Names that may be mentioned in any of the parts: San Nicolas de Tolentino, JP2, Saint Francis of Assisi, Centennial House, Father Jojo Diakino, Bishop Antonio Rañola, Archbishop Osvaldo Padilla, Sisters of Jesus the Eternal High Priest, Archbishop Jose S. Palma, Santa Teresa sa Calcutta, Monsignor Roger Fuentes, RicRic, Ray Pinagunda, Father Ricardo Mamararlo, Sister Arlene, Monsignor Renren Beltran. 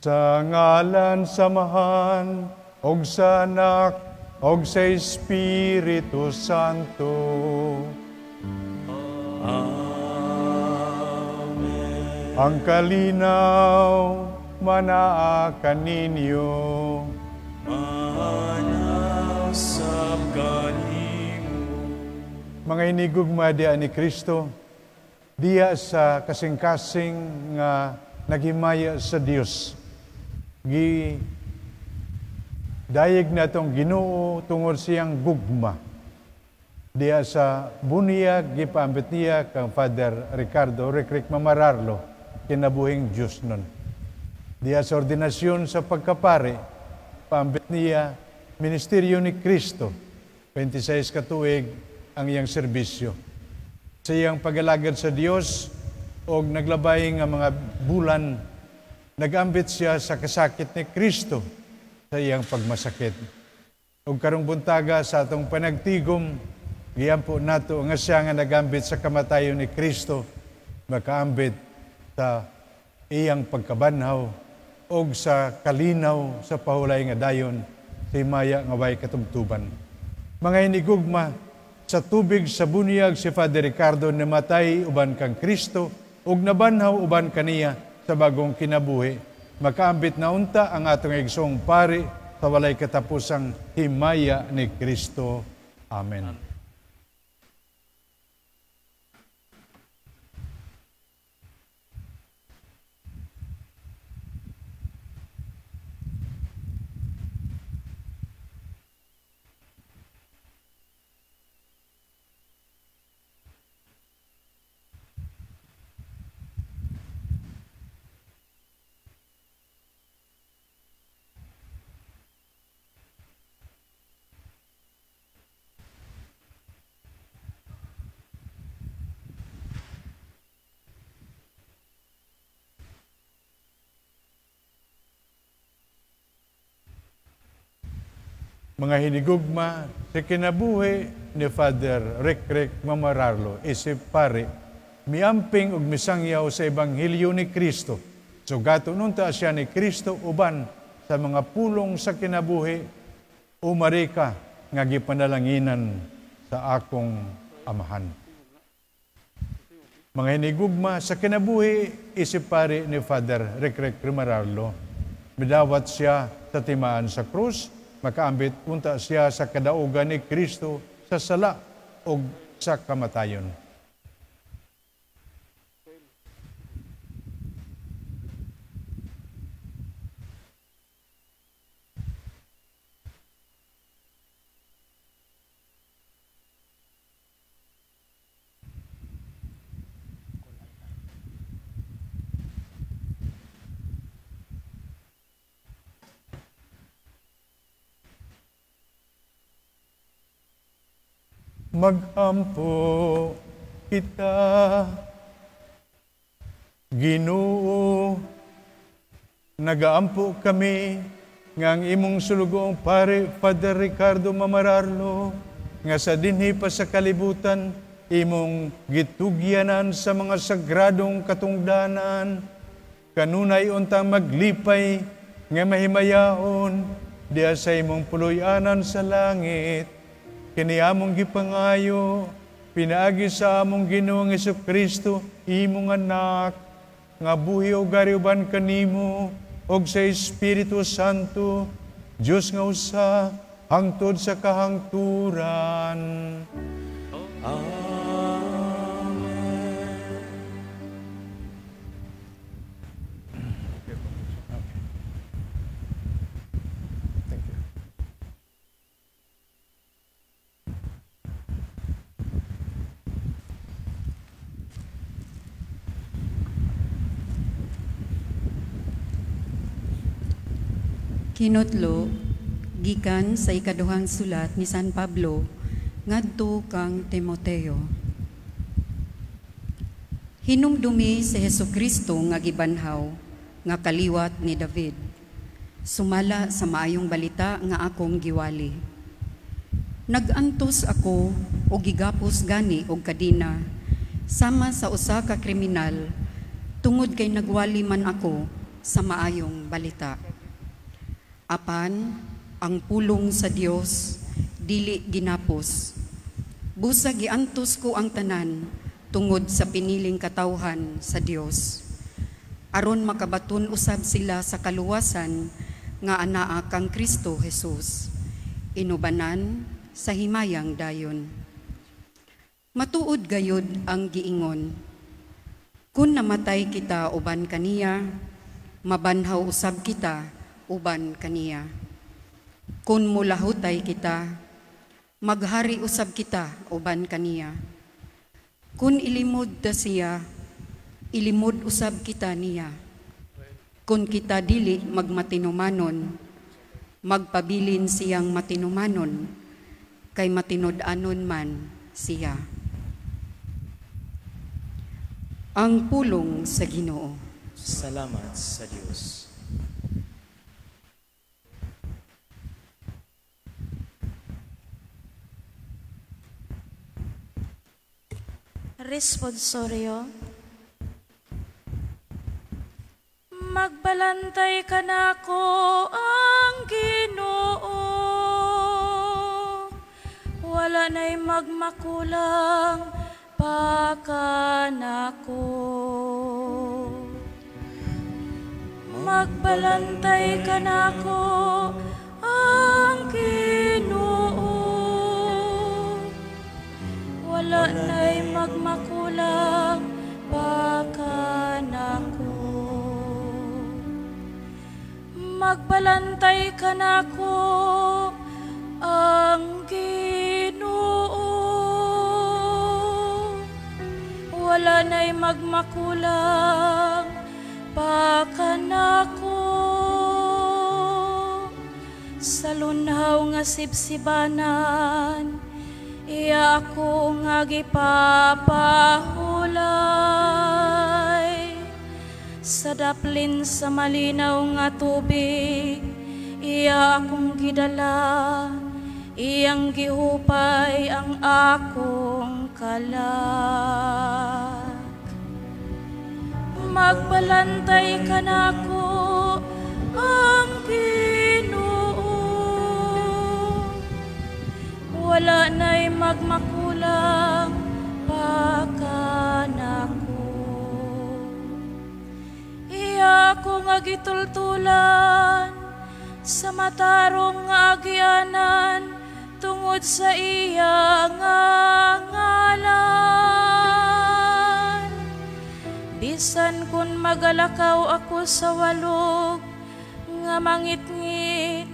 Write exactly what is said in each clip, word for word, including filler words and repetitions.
Sa ngalan samahan, og sa anak, og sa Espiritu Santo. Amen. Ang kalinaw, manaa kaninyo. Manaa sa kanimo. Mga inigugma diya ni Kristo, diya sa kasing-kasing nga naghimaya sa Dios. Gi dayeg na tong Ginoo tungod siyang gugma diya sa buniyag gipaambit niya kang Father Ricardo Ricardo Mamararlo kinabuhing Diyos nun. Diya sa ordinasyon sa pagkapare paambit niya ministeryo ni Kristo twenty-six ka tuig ang iyang serbisyo sa iyang pagalagad sa Dios og naglabay nga mga bulan. Nag-ambit siya sa kasakit ni Kristo sa iyang pagmasakit. Ug karong buntaga sa atong panagtigom, giyampo nato nga siya nga nag-ambit sa kamatayon ni Kristo, makaambit sa iyang pagkabanhaw og sa kalinaw sa pahulay nga dayon sa himaya nga way katubtuban. Mga inigugma, sa tubig sa bunyag si Father Ricardo namatay uban kang Kristo ug nabanhaw uban kaniya sa bagong kinabuhi. Makaambit na unta ang atong igsong pari sa walay katapusang himaya ni Kristo. Amen. Amen. Mga hinigugma, si kinabuhi ni Father Ricardo Mamararlo, isip pare, miamping ug misangyaw sa Ebanghelyo ni Kristo. Sugaton unta siya ni Kristo uban sa mga pulong sa kinabuhi, umari ka nga gipanalanginan sa akong amahan. Mga hinigugma, sa kinabuhi, isip pare ni Father Ricardo Mamararlo, midawat siya sa timaan sa krus. Makaambit unta siya sa kadaugan ni Kristo sa sala o sa kamatayon. Magampo kita, Ginoo, nagaampo kami ngang imong sulugong pare Father Ricardo Mamararlo nga sa dinhi pa sa kalibutan imong gitugyanan sa mga sagradong katungdanan Kanunay untang maglipay nga mahimayaon diya sa imong puloy-anan sa langit. Kini among gipangayo pinaagi sa among Ginoong Jesucristo imong anak nga buhi ug gariban kanimo ug sa Espiritu Santo Dios nga usa hangtod sa kahangturan. Amen. Thank you. Kinotlo gikan sa ikaduhang sulat ni San Pablo ngadto kang Timoteo. Hinumdumi si Hesukristo nga gibanhaw nga kaliwat ni David. Sumala sa maayong balita nga akong giwali. Nagantos ako o gigapos gani og kadina sama sa usa ka kriminal tungod kay nagwali man ako sa maayong balita. Apan ang pulong sa Dios dili ginapos. Busa giantos ko ang tanan tungod sa piniling katawhan sa Dios. Aron makabaton usab sila sa kaluwasan nga anaa kang Kristo Jesus. Inubanan sa himayang dayon. Matuod gayud ang giingon. Kun namatay kita uban kaniya, mabanhaw usab kita uban kaniya. Kun mulahutay kita, maghari usab kita uban kaniya. Kun ilimod da siya, ilimod usab kita niya. Kun kita dili magmatinumanon, magpabilin siyang matinumanon, kay matinod-anon man siya. Ang pulong sa Ginoo. Salamat sa Dios. Responsorio. Magbalantay ka na ko ang Ginoo, wala na'y magmakulang pa ka na ko. Magbalantay ka na ko ang Ginoo, wala na'y magmakulang pa ka na ko. Magbalantay ka na ko ang Ginoo, wala na'y magmakulang pa ka na ko. Sa lunhaw nga sibsibanan, iya ako nga gipapahulay. Sa daplin sa malinaw nga tubig, iya akong gidala, iyang gihupay ang akong kalak. Magbalantay ka na ko ang wala na'y magmakulang pa ka na ko. Iya ko nga gitultulan sa matarong nga agianan tungod sa iya nga ngalan. Bisan kun magalakaw ako sa walog nga mangitngit,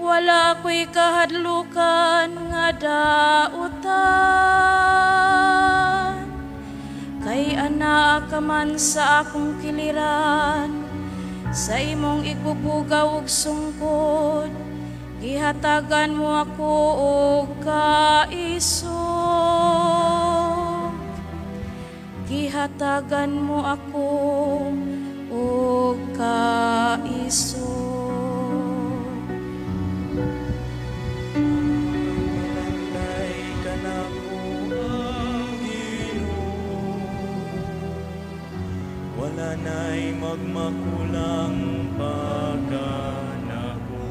wala ko'y kahadlukan nga dautan. Kay ana ka man sa akong kiliran, sa imong igubugaw ug sungkod, gihatagan mo ako og kaisog. Gihatagan mo ako og kaisog. Wala nanay magmakulang pagkanako.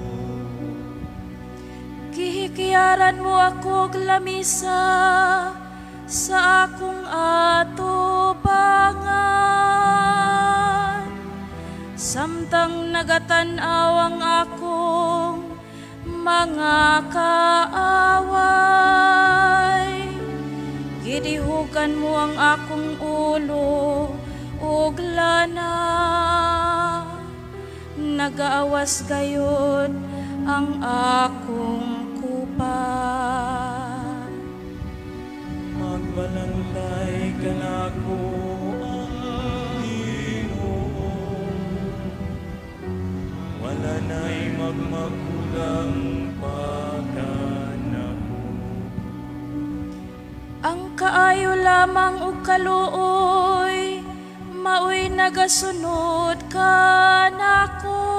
Gihikiaran mo ako glamisa sa akong atubangan, samtang nagatan-aw ang akong mga kaaway. Gidihukan mo ang akong ulo ug lana, nagaawas gayon ang akong kupa. Balantay ka na ko ang Ginoon, wala na'y magmakulang pagkanako. Ang kaayo lamang o kaluoy, maoy nagasunod ka nako.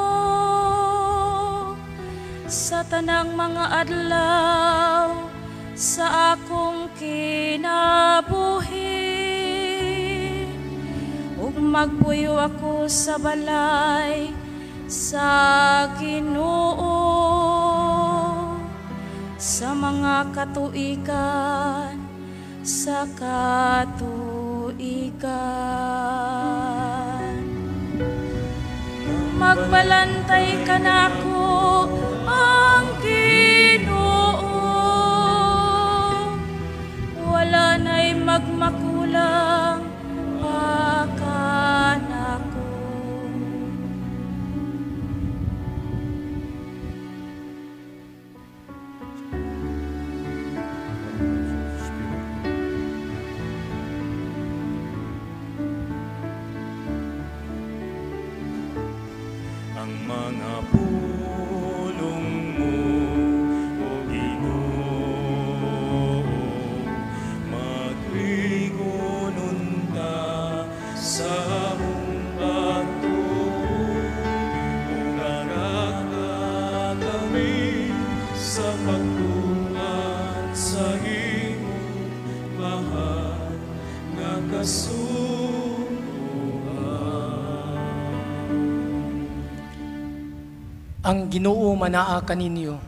Sa tanang mga adlaw, sa akong kinabuhi, ug magpuyo ako sa balay sa Ginoo. Sa mga katuigan, sa katuigan, magbalantay ka na ako ang wala na'y magmakulang bakan ako. Ang mga pulong mo, ang Ginoo manaa kaninyo.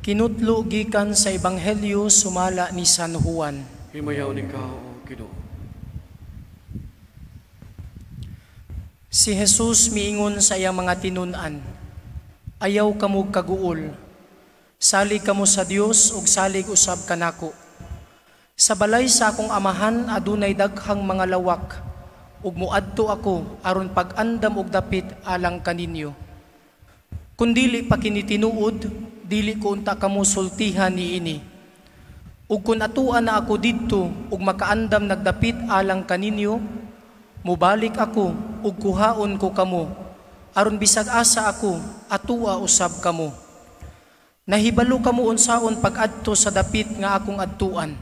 Kinudlo gikan sa Ebanghelyo sumala ni San Juan. Himayaw ni ka, O Ginoo. Si Jesus miingon sa iyang mga tinun-an, ayaw kamo kaguol, salig kamo sa Dios ug salig usab kanako. Sa balay sa akong amahan adunay daghang mga lawak, ug muadto ako aron pag-andam og dapit alang kaninyo. Kung dili pa kinitinuod, dili ko unta kamo sultihan niini. Ug kun atuan na ako didto ug makaandam nagdapit alang kaninyo, mubalik ako ug kuhaon ko kamo, aron bisag asa ako atua usab kamo. Nahibalo kamo unsaon pag-adto sa dapit nga akong adtuan.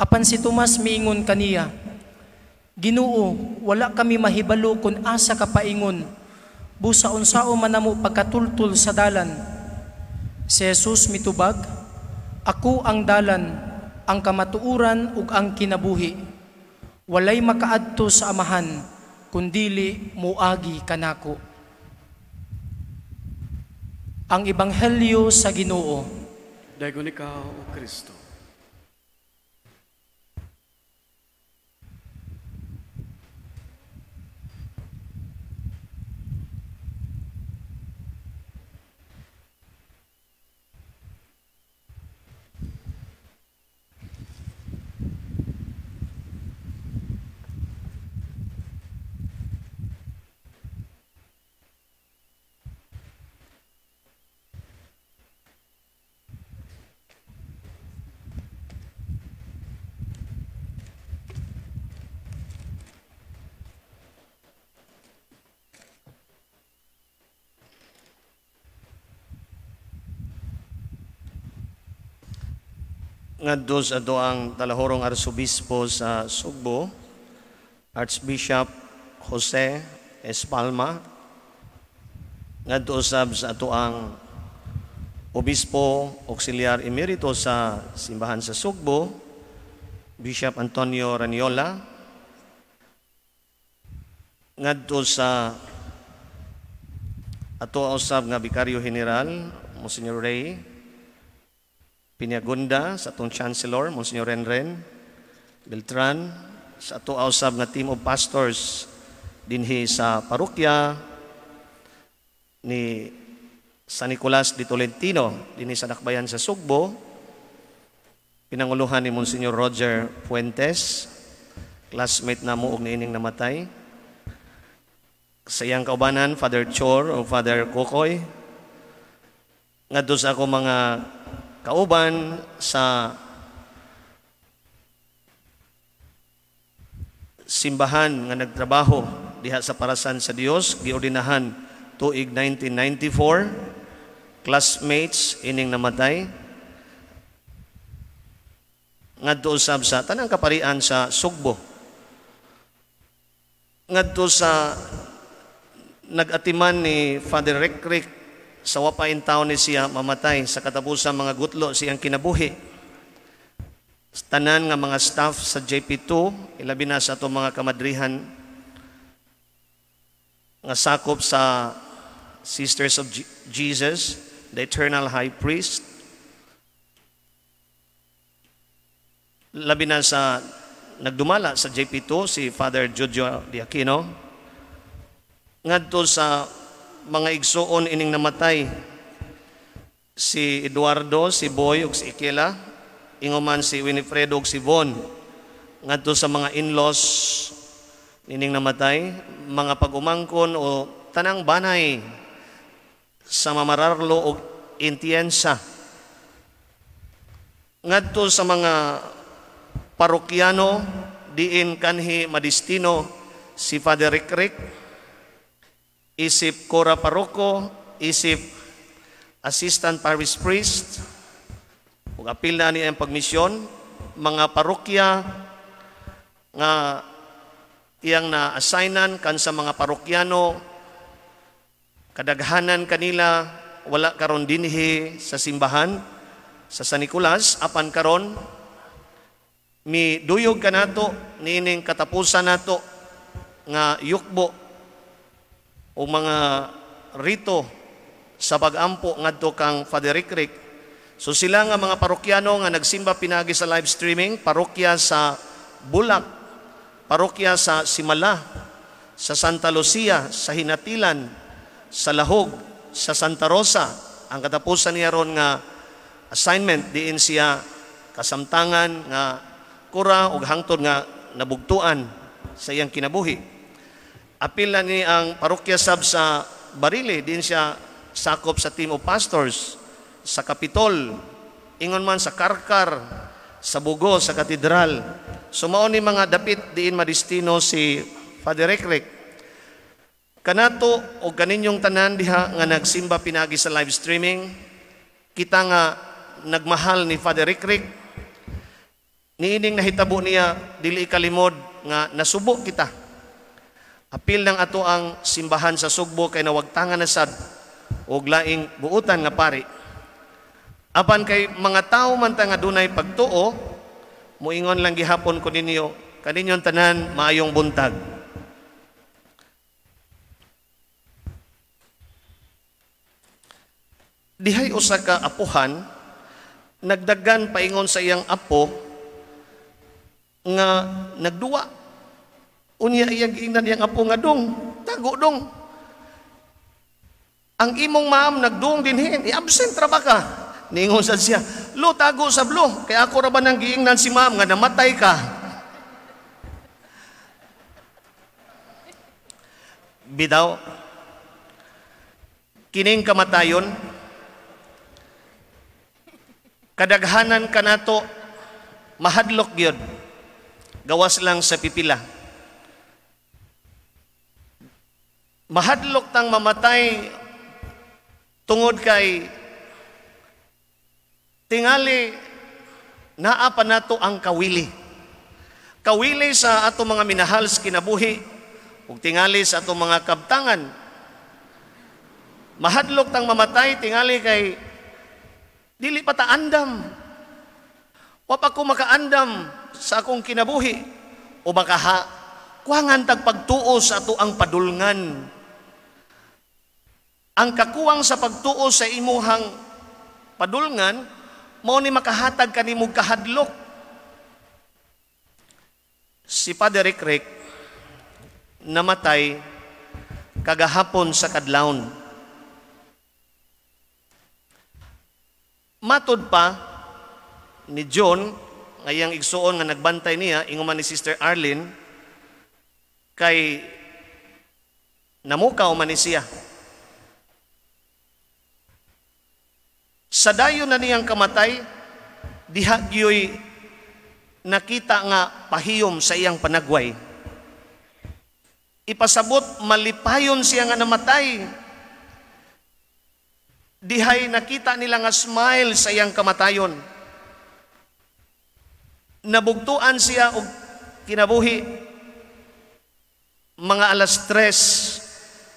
Apan si Tomas miingon kaniya, Ginoo, wala kami mahibalo kun asa ka paingon. Busa unsao man namo pagkatultul sa dalan. Si Jesus mitubag, ako ang dalan, ang kamatuuran ug ang kinabuhi. Walay makaadto sa amahan kundili muagi kanako. Ang Ebanghelyo sa Ginoo. Dayon ikaw, O Kristo. Ngadto sa doang talahorong arsobispo sa Sugbo, Archbishop Jose S. Palma. Ngadto usab sa doang obispo auxiliar emerito sa simbahan sa Sugbo, Bishop Antonio Rañola. ngadto sa ato usab nga Vicario General Monsignor Ray Pinagunda, sa atong Chancellor Monsignor Renren Beltran, sa ato usab nga team of pastors dinhi sa parokya ni San Nicolas de Tolentino dinhi sa dakbayan sa Sugbo, pinanguluhan ni Monsignor Roger Fuentes, classmate na mo og niining namatay. Sa iyang kaubanan, Father Chor o Father Kokoy. Ngadto sa ako mga kauban sa simbahan nga nagtrabaho diha sa Parasan sa Dios, giordinahan tuig nineteen ninety-four, classmates ining namatay. Ngadto usab sa tanang kaparian sa Sugbo. Ngadto sa nagatiman ni Father Rick sa wapain taon ni siya mamatay, sa katapusan mga gutlo siyang kinabuhi. Tanan nga mga staff sa J P two, ilabi na sa itong mga kamadrihan nga sakop sa Sisters of Jesus the Eternal High Priest, labi na sa nagdumala sa J P two si Father Jojo Diakino. Ngadto sa mga igsoon ining namatay, si Eduardo, si Boy ug si Ikela, ingoman si Winifredo ug si Von. Ngadto sa mga in-laws ining namatay, mga pagumangkon o tanang banay sa Mamararlo ug Intiensa. Ngadto sa mga parokyano diin kanhi madistino si Father Rick, isip Cora Paroko, isip Assistant Parish Priest, ug apil na niya ang pagmisyon, mga parokya nga iyang na-assignan kansa mga parokyano, kadaghanan kanila wala karon dinhi sa simbahan sa San Nicolas, apan karon mi duyog kanato niining katapusan nato nga yukbo o mga rito sa pag-ampo ngadto kang Father Rick. So sila nga mga parokyano nga nagsimba pinagi sa live streaming, parokya sa Bulak, parokya sa Simala, sa Santa Lucia, sa Hinatilan, sa Lahog, sa Santa Rosa. Ang katapusan niya ron nga assignment diin siya kasamtangan nga kura og hangtod nga nabugtuan sa iyang kinabuhi. Apil na ni ang parokya sab sa Barili, din siya sakop sa team of pastors, sa Kapitol, ingon man sa Karkar, sa Bugo, sa Katedral. Sumaon ni mga dapit diin madistino si Father Rick. Kanato o kaninyong tanan diha nga nagsimba pinagi sa live streaming, kita nga nagmahal ni Father Rick. Niining nahitabo niya, dili ikalimod nga nasubo kita. Apil ng ato ang simbahan sa Sugbo kay nawagtangan na sad og laing buutan nga pari. Apan kay mga tao man ta nga dunay pagtuo, moingon lang gihapon ko ninyo, kaninyon tanan maayong buntag. Dihay usa ka apuhan nagdagan paingon sa iyang apo nga nagduwa. Unya iyang ingnan yang apo nga dong, tago dong. Ang imong ma'am nagdung dinhin, i-absent ra ba ka? Ningon sad siya, lo tago sa blo, kaya ako ra ba nang giingnan si ma'am nga namatay ka? Bidaw, kining kamatayon, kadaghanan kanato mahadlok gyud, gawas lang sa pipila. Mahadlok tang mamatay tungod kay tingali naa pa nato ang kawili. Kawili sa ato mga minahal sa kinabuhi ug tingali sa ato mga kabtangan. Mahadlok tang mamatay tingali kay dili pa ta andam. Wa pa ko makaandam sa akong kinabuhi o baka ha, kuangan tagpagtuos ato ang padulngan. Ang kakuwang sa pagtuos sa imuhang padulngan, mao ni makahatag kanimog kahadlok. Si Father Rick namatay kagahapon sa kadlawon. Matod pa ni John, ngayang igsuon nga nagbantay niya, inguman ni Sister Arlene, kay namuka uman siya. Sa dayon na niyang kamatay, dihagyoy nakita nga pahiyom sa iyang panagway. Ipasabot, malipayon siya nga namatay. Dihay nakita nila nga smile sa iyang kamatayon. Nabugtuan siya og kinabuhi mga alas tres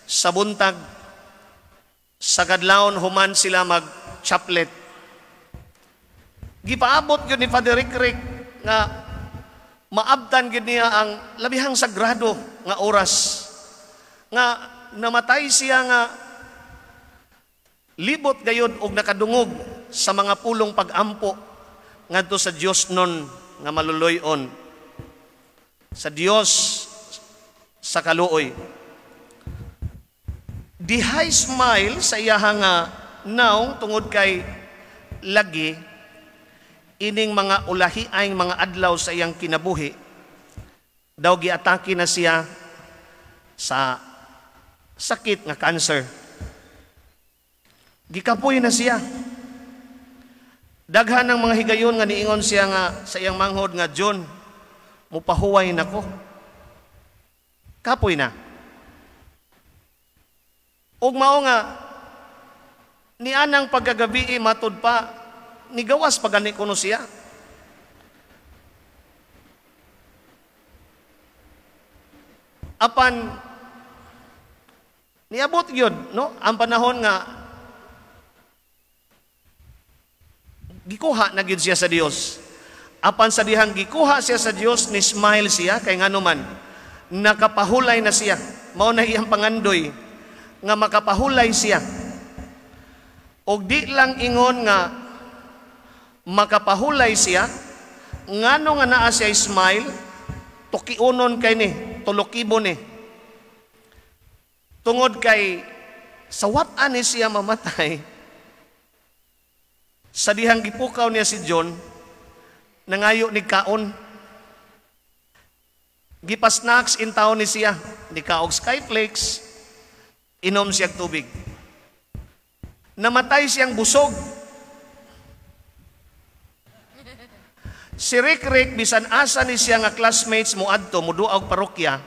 sa buntag. Sa kadlawon human sila mag-chaplet. Gipaabot yun ni Father Rick nga maabtan gid niya ang labihang sagrado nga oras nga namatay siya nga libot gayud og nakadungog sa mga pulong pagampo ngadto sa Dios non nga maluloyon sa Dios sa kaluoy. Dihay smile sa iyahang nga now tungod kay lagi ining mga ulahi ay mga adlaw sa iyang kinabuhi, daw giatake na siya sa sakit nga cancer. Gikapoy na siya. Daghan ng mga higayon nga niingon siya nga sa iyang manghod nga, John, mupahuway na ko. Kapoy na. Ug mao nga, nianang pagkagabi matod pa, nigawas pagani kuno siya. Apan niabot gyud no ang panahon nga gikuha na gyud siya sa Dios. Apan sa dihang gikuha siya sa Dios, ni smile siya kay nganuman nakapahulay na siya. Mao na iyang pangandoy nga makapahulay siya. Og di lang ingon nga makapahulay siya, ngano nga naa siya smile, tukiunon kay ni, tulokibon ni. Tungod kay sa wat-an ni siya mamatay, sa dihang gipukaw niya si John, nangayo ni kaon. Gipasnacks in town ni siya, ni kaog skyflakes, inom siyang tubig. Namatay siyang busog. Si Rick Rick, bisan asa ni siya nga classmates mo adto, muduaw parokya,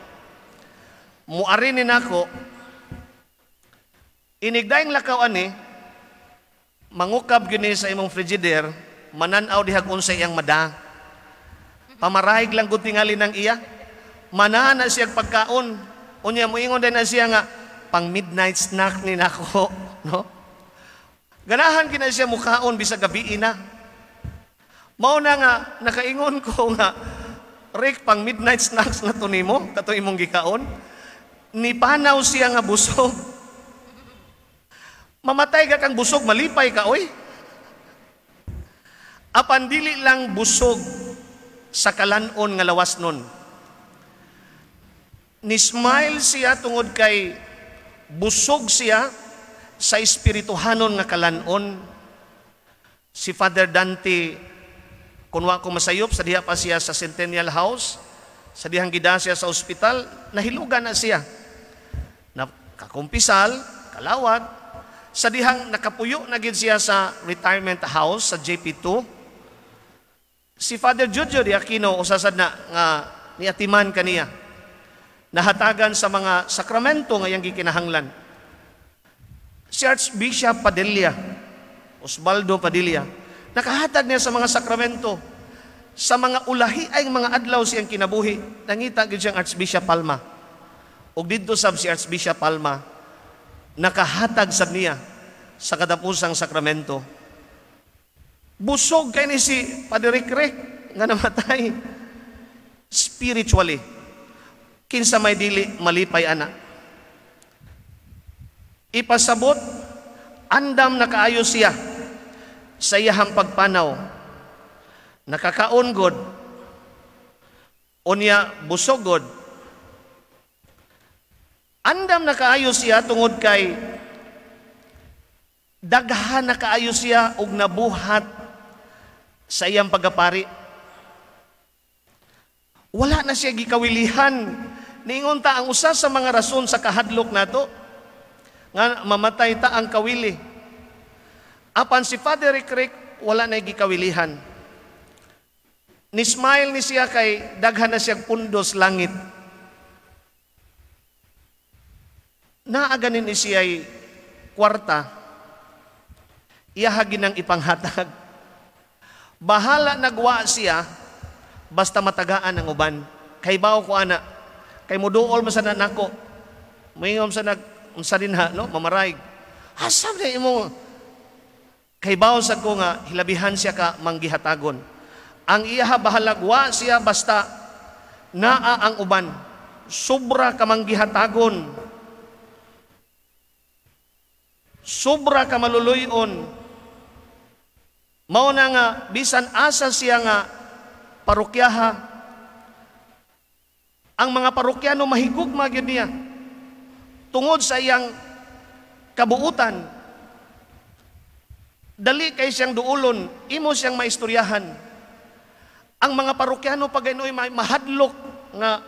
muarinin ako, inigdaing lakaw ani, mangukab gini sa imong frigider, mananaw dihagun sa iyang mada. Pamarahig lang kung tingali ng iya, manahan na siya pagkaon, unya mo ingon din na siya nga, pang midnight snack ni nako. No? Ganahan gina siya mukaon bisa gabi na. Mao na nga, nakaingon ko nga, Rick, pang midnight snacks na to nimo, kato imong gikaon, ni panaw siya nga busog. Mamatay ka kang busog, malipay ka, oy. Apan dili lang busog sa kalanon nga lawas nun. Ni-smile siya tungod kay busog siya sa espirituhanon nga kalanon. Si Father Dante, kunwa ko masayop, sa diha pa siya sa Centennial House, sa dihang gida siya sa ospital, nahilugan na siya. Nakakumpisal, kalawat, sa dihang nakapuyo na gid siya sa retirement house, sa J P two, si Father Jojo Diakino, usasad na nga niatiman kaniya, nahatagan sa mga sakramento ngayang gikinahanglan. Si Archbishop Padilla, Osvaldo Padilla, nakahatag niya sa mga sakramento, sa mga ulahi ay mga adlaw siyang kinabuhi, nangita gid siyang Archbishop Palma. Og didto sab si Archbishop Palma, nakahatag sab niya sa kadapusang sakramento. Busog kay ni si Padre Rick Rick nga namatay spiritually. Kinsa may dili malipay ana. Ipasabot, andam nakaayo siya sa iyahang pagpanaw. Nakakaungod, unya busogod. Andam nakaayo siya tungod kay daghan nakaayo siya og nabuhat sa iyang pagapari. Wala na siya gikawilihan. Niingunta ang usa sa mga rason sa kahadlok nato nga mamatay ta ang kawili. Apan si Father Rick wala na gikawilihan. Nismile ni siya kay daghan na siyang pundos langit. Naaganin ni siya ay kwarta. Iyahagin ang ipanghatag. Bahala nagwa siya basta matagaan ang uban. Kay bawo ko ana. Kay muduol masana nako. Mayong sa nag unsa din ha no mamaraig. Asam na imo. Kay bawo sa ko nga hilabihan siya ka manggihatagon. Ang iya bahalagwa siya basta naa ang uban. Sobra ka manggihatagon. Sobra ka maluluyon. Mao na nga bisan asa siya nga parokyaha. Ang mga parokyano mahigugma gyud niya tungod sa iyang kabuutan. Dali kay siyang duulon, imo siyang maistoryahan. Ang mga parokyano pagaynoy mahadlok nga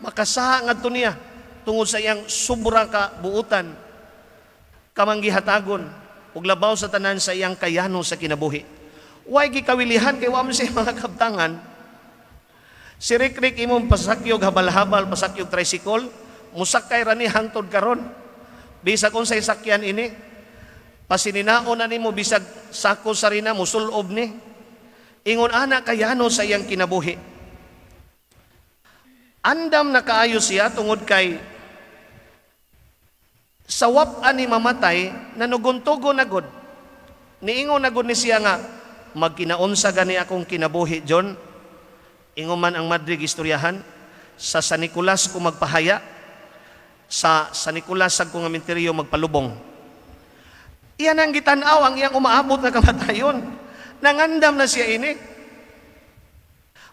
makasaha ngadto niya tungod sa iyang sobra ka buutan. Kamanggihatagon ug labaw sa tanan sa iyang kayano sa kinabuhi. Way gikawilihan kay wa man siya makakabtangan. Si Rikrik imong pasakyog habal-habal, pasakyog tricycle, musakay ra ni hangtod karon. Bisag unsay sakyan ini, pasininaon na nimo bisag sako sarina musulob ni. Ingon ana kayano sa iyang kinabuhi. Andam na kaayo siya tungod kay sa wap-an ni mamatay, nanuguntugo na god. Niingon na god ni siya nga, magkinaunsa gani akong kinabuhi, John. Ingon man ang madrig istoryahan, sa San Nicolas ko magpahaya, sa San Nicolas sag kong aminteryo magpalubong. Iyan ang gitanaw, ang iyang umaabot na kamatayon. Nangandam na siya ini.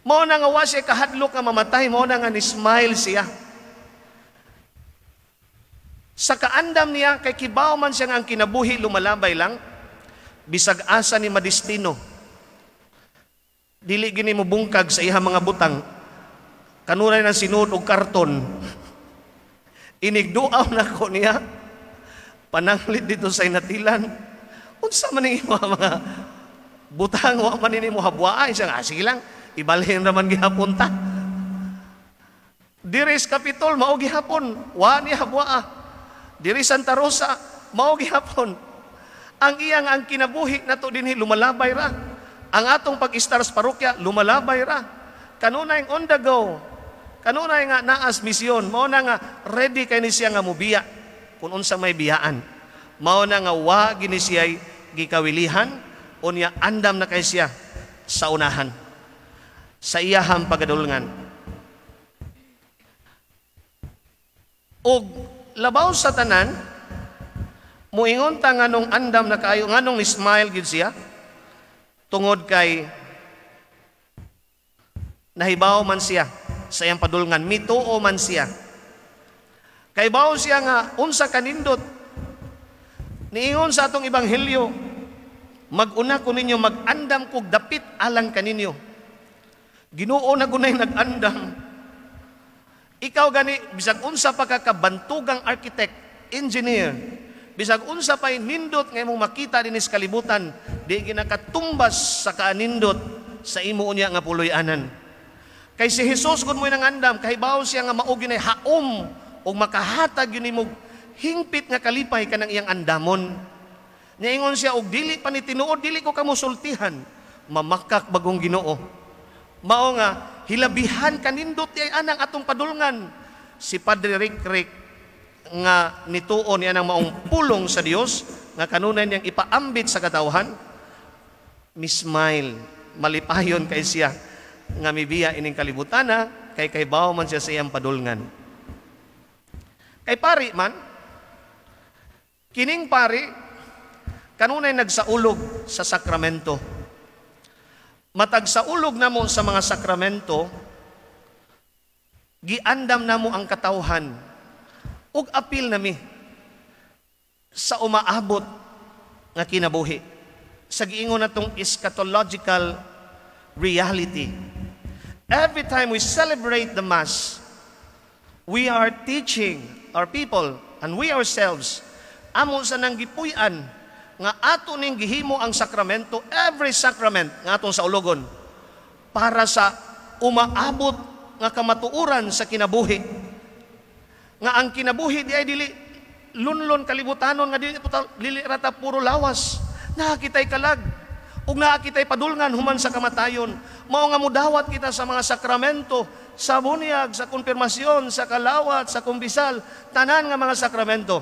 Mao na nga wa siya kahadlok nga mamatay, mao na nga ni-smile siya. Sa kaandam niya, kay kibaw man siya nga ang kinabuhi, lumalabay lang, bisag asa ni madistino. Dili gini mo bungkag sa iyang mga butang, kanunay ng sinuod o karton. Inigduaw na ko niya, pananglit dito sa inatilan. Unsa man ni mga mga butang, wa man ni mo habwaan. Siya nga, sige lang, ibalihin naman gihapunta. Diris Kapitol, mao gihapon, wa ni habwaan. Diri Santa Rosa, mao gihapon. Ang iyang ang kinabuhi nato dinhi lumalabay ra. Ang atong pag-istar sa parokya lumalabay ra. Kanunay on the go. Kanunay nga naas misyon, mao na nga ready kay ni siya nga mobiya kun unsa may biyaan. Mao na nga wa gini siya'y gikawilihan unya andam na kay siya sa unahan. Sa iyahang pagadulngan. Og labaw sa tanan, muingon ta nganong andam na kaayo, nganong ni-smile gid siya, tungod kay nahibaw man siya sa iyang padulngan, mituo man siya. Kay bawo siya nga, unsa kanindot, niingon sa atong ebanghelyo, mag-una ko ninyo, mag-andam kog dapit alang kaninyo. Ginoo na gunay nag-andam. Ikaw gani, bisag unsa pa ka kabantugang architect, engineer, bisag unsa pa'y nindot nga imong makita dinis kalibutan, di ginakatumbas sa kaanindot sa imo niya nga puloy-anan. Kay si Jesus kun mo'y nangandam, kahibaw siya nga mao gyud nay haom o makahatag yun imog hingpit nga kalipay kanang iyang andamon. Niingon siya, og dili pa ni tinuod, dili ko kamusultihan, mamakak bagong Ginoo. Mao nga, hilabihan kanindot ay anang atong padulngan. Si Padre Rick-Rick nga nituon yan ang maong pulong sa Dios nga kanunay niyang ipaambit sa katawhan. Mismile, malipayon kay siya nga mibiya ining kalibutana kay kaybaw man siya sa iyang padulngan. Eh pari man, kining pari, kanunay nagsaulog sa sakramento. Matagsaulog na mo sa mga sakramento, giandam na mo ang katauhan, ug apil na mi sa umaabot nga kinabuhi, sa giingon natong eschatological reality. Every time we celebrate the Mass, we are teaching our people and we ourselves amo sa nanggipuy-an nga ato ning gihimo ang sakramento, every sacrament nga atong saulogon para sa umaabot nga kamatuoran sa kinabuhi, nga ang kinabuhi di ay dili lunlon kalibutanon, nga dili dili rata puro lawas. Nakakitay kalag, ug nakakitay padulngan human sa kamatayon. Mao nga mudawat kita sa mga sakramento, sa bunyag, sa konfirmasyon, sa kalawat, sa kumbisal, tanan nga mga sakramento.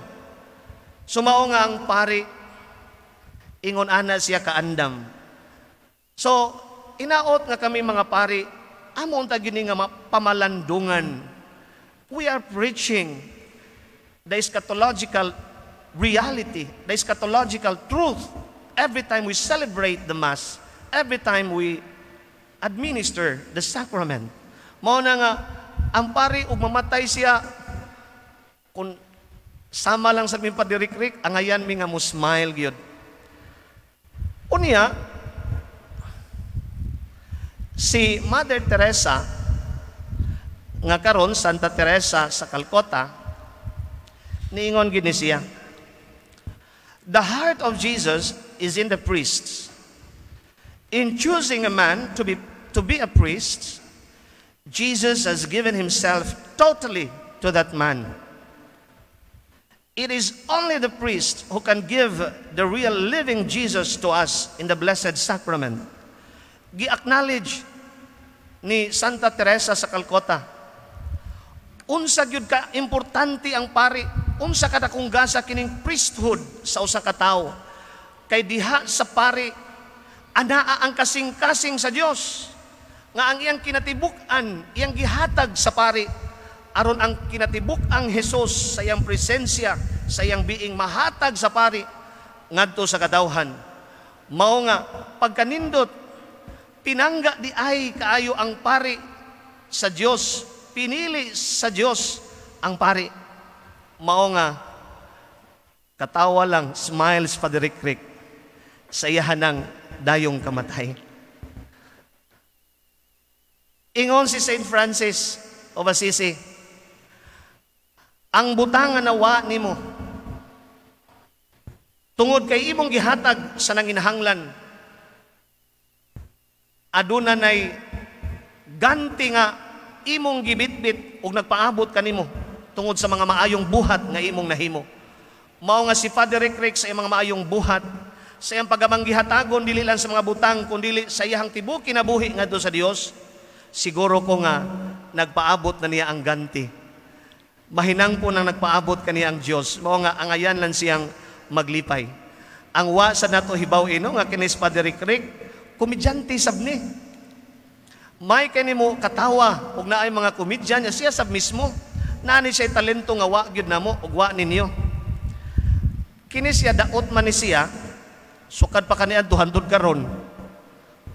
Sumao nga ang pari, ingon ana siya kaandam. So, inaot nga kami mga pari, amo unta gini nga pamalandungan. We are preaching the eschatological reality, the eschatological truth, every time we celebrate the Mass, every time we administer the sacrament. Mao na nga, ang pari, ug mamatay siya, kung sama lang sa ming padirikrik, angayan mi nga mo smile gyud. Unya, si Mother Teresa, nga karon Santa Teresa sa Calcutta, niingon gini siya, "The heart of Jesus is in the priests. In choosing a man to be, to be a priest, Jesus has given himself totally to that man. It is only the priest who can give the real living Jesus to us in the Blessed Sacrament." Gi-acknowledge ni Santa Teresa sa Calcutta, unsa gyud ka importante ang pari, unsa kada kung gasa kining priesthood sa usa ka tawo, kay diha sa pari anaa ang kasing-kasing sa Dios, nga ang iyang kinatibuk-an iyang gihatag sa pari, aron ang kinatibuk-ang Hesus sa iyang presensya, sa iyang biing mahatag sa pari ngadto sa kadauhan. Mao nga pagkanindot pinangga di ay kaayo ang pari sa Dios, pinili sa Dios ang pari. Mao nga katawa lang, smiles padirikrik sa iyahan ng dayong kamatay. Ingon si Saint Francis of Assisi, ang butang nga nawa nimo tungod kay imong gihatag sa nanginahanglan aduna nay ganti nga imong gibitbit ug nagpaabot kanimo tungod sa mga maayong buhat nga imong nahimo. Mao nga si Father Ricardo sa mga maayong buhat, sa iyang paggamanggihatagon dili lang sa mga butang kundi sa iyang tibuok kinabuhi ngadto sa Dios. Siguro ko nga nagpaabot na niya ang ganti. Mahinang po nang nagpaabot kaniya ang Dios. Mao nga angayan lang siyang maglipay. Ang wa sa nato hibaw ino nga kinis Father Ricardo komedyante sabni. May kanimo katawa ug naay mga komedyan siya sab mismo, nani siya talento nga wa gyud namo ug wa ninyo. Kini siya daot man ni siya, sukad pa kaniya duhandod karon.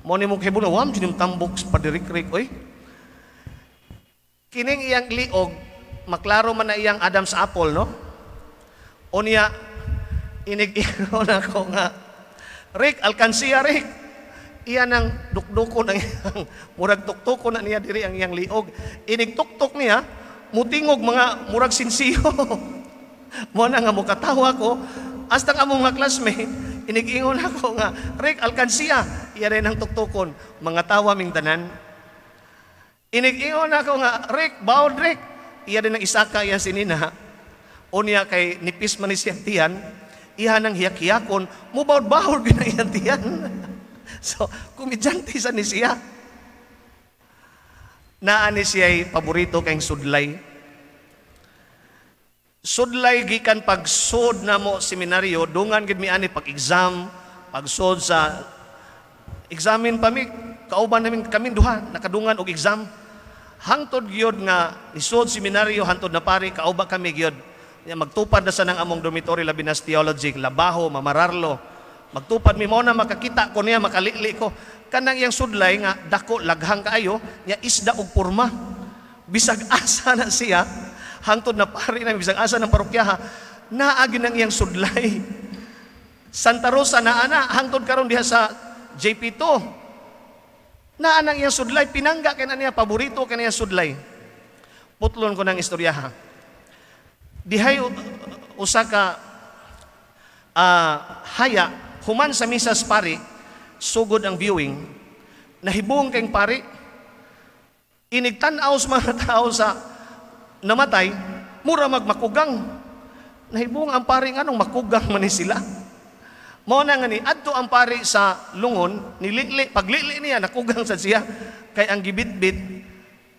Mo ni mong hibulo wam dinim tambok padirikrik oy. Kining iyang liog maklaro man na iyang Adam sa apple, no? O niya inig-iro na ko nga Rick alkansiya Rick. Iya nang dukduko nang murag tuktuko na niya diri ang iyang liog. Inigtuktok niya, mutingog mga murag sinsiyo. Mo na nga mukatawa ko, astang among mga classmate, inigingon ako nga, "Rick, alkansiya." Iya rin ang tuktukon, mga tawa ming tanan. Inigingon ako nga, "Rick, bawd Rick." Iya rin ang isaka iya sinina. O niya kay nipis manis yang tiyan, iya nang hiyak-hiyakon, mubawd-bawd yun ang iyang tiyan. So, kumidyante sa ni siya. Naa ni siya'y paborito kayong sudlay. Sudlay gikan pagsud na mo seminaryo, dungan gid mi ani pag-exam, pagsud sa examin pa mi, kauban namin kami duha, nakadungan og exam. Hangtod gyud nga isod seminaryo, hangtod na pari, kauba kami gyud. Magtupad na sa nang among dormitory labi na theology, Labaho, Mamararlo. Magtupad mi mo na makakita ko niya, makalili ko. Kanang yang sudlay nga, dako, laghang kaayo, niya isda og purma. Bisag asa na siya, hangtod na pari na, bisag asa ng parokyaha, naagin ang iyang sudlay. Santa Rosa na ana, hangtod karon diha sa J P two. Naa ang iyang sudlay, pinangga kaya niya, paborito kaya niya sudlay. Putlon ko ng istoryaha. Dihay usa ka uh, haya, human sa misas pari, sugod ang viewing, nahibong kayong pari, inigtanaw sa mga tao sa namatay, mura magmakugang. Nahibong ang pari, anong makugang man sila? Mao na nga ni, adto ang pari sa lungon, nilili, paglili niya, nakugang sa siya, kay ang gibitbit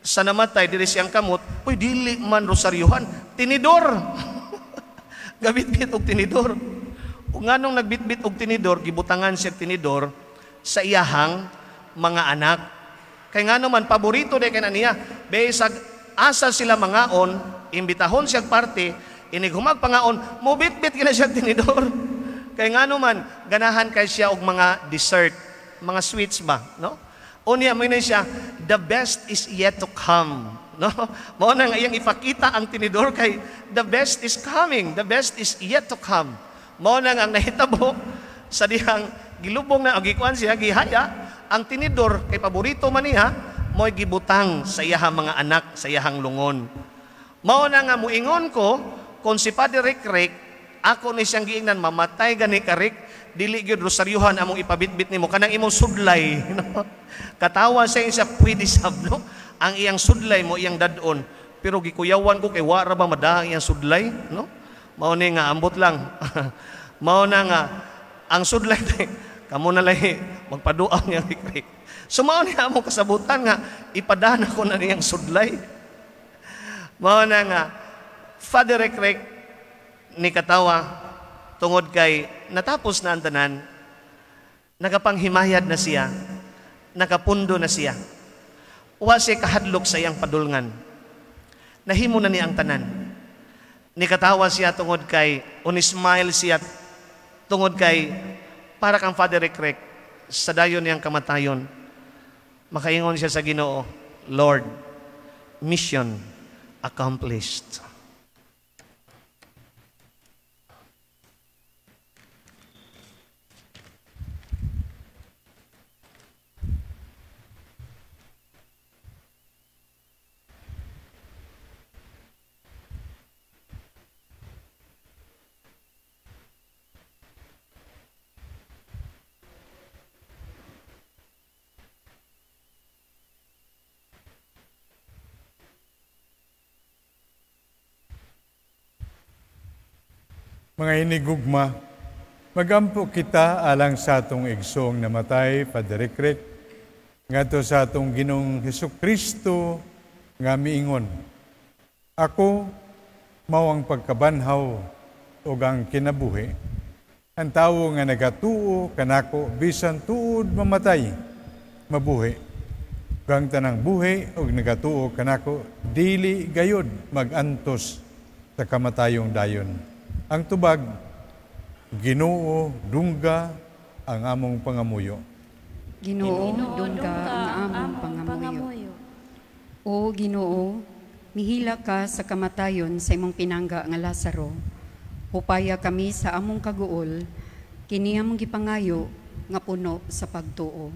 sa namatay, diri siyang kamot, uy, dili man rosaryuhan, tinidor. Gabitbit o tinidor. Kung anong nagbitbit og tinidor, gibutangan siya tinidor sa iyahang mga anak. Kaya nga naman, paborito de kaya niya. Besag asa sila mangaon, imbitahon siya parte, inighumag pangaon, mubitbit kina siya tinidor. Kaya nga naman, ganahan kay siya og mga dessert, mga sweets ba, no? O niya, may siya, the best is yet to come. No? Mao na nga iyang ipakita ang tinidor kay the best is coming, the best is yet to come. Mao nang ang nahitabo sa dihang gilubong na agikuan siya gihaya ang tinidor kay paborito man niya moy gibutang sa iyahang mga anak sa iyahang lungon. Mao na nga muingon ko kon si Padre Rick ako ni siyang giingnan mamatay gani ka Rick dili gyud rosaryuhan among ipabitbit nimo kanang imong sudlay no? Katawa sa isa pwede sabno ang iyang sudlay mo iyang dadon pero gikuyawan ko kay wa ra ba madahang iyang sudlay no? Mao ni nga ambot lang. Mao na nga ang sudlay kamo na lahi magpadua niya Rick. So mao ni among kasabutan nga ipadana ko na niyang sudlay. Mao na nga Father Rick ni katawa tungod kay natapos na ang tanan nagapanghimayad na siya, nakapundo na siya. Wa siya kahadlok sa iyang padulngan. Nahimo na ni ang tanan. Nikatawa siya tungod kay, unismile siya tungod kay, para kang Father Rick sa dayon niyang kamatayon, makaingon siya sa Ginoo, Lord, mission accomplished. Mga inigugma, magampo kita alang sa atong igsoong namatay, Padre Rick, ngadto sa atong Ginoong Hesukristo nga miingon. Ako mao ang pagkabanhaw ug ang kinabuhi. Ang tawo nga nagatuo kanako bisan tuod mamatay, mabuhi. Ug ang tanang buhi ug nagatuo kanako dili gayud magantos sa kamatayong dayon. Ang tubag, Ginoo, dungga, ang among pangamuyo. Ginoo, dungga, ang among pangamuyo. O Ginoo, mihila ka sa kamatayon sa imong pinangga nga Lazaro. Hupaya kami sa among kaguol, kini among gipangayo nga puno sa pagtuo.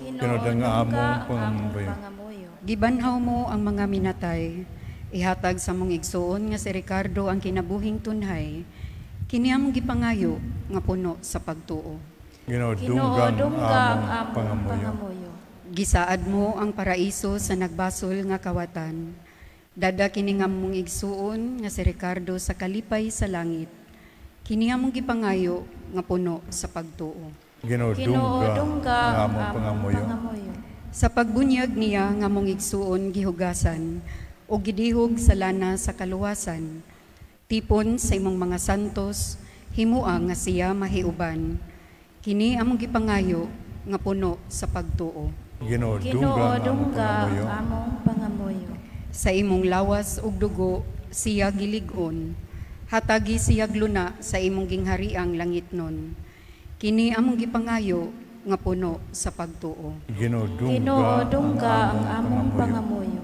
Ginoo, dungga, ang among pangamuyo. Gibanhaw mo ang mga minatay. Ihatag sa mong igsoon nga si Ricardo ang kinabuhing tunhay, kini among gipangayo nga puno sa pagtuo. Ginodunggang ang pangamuyo. Gisaad mo ang paraiso sa nagbasol nga kawatan. Dada kini nga mong igsoon nga si Ricardo sa kalipay sa langit, kini among gipangayo nga puno sa pagtuo. Ginodunggang ang pangamuyo. Sa pagbunyag niya nga mong igsoon gihugasan, o gidihog sa lana sa kaluwasan, tipon sa imong mga santos, himua nga siya mahiuban. Kini among gipangayo nga puno sa pagtuo. Ginoo, dungga among pangamuyo. Sa imong lawas ug dugo siya giligon, Hatagi siya gluna sa imong ginghariang langitnon. Kini among gipangayo nga puno sa pagtuo. Ginodungga ang among pangamuyo.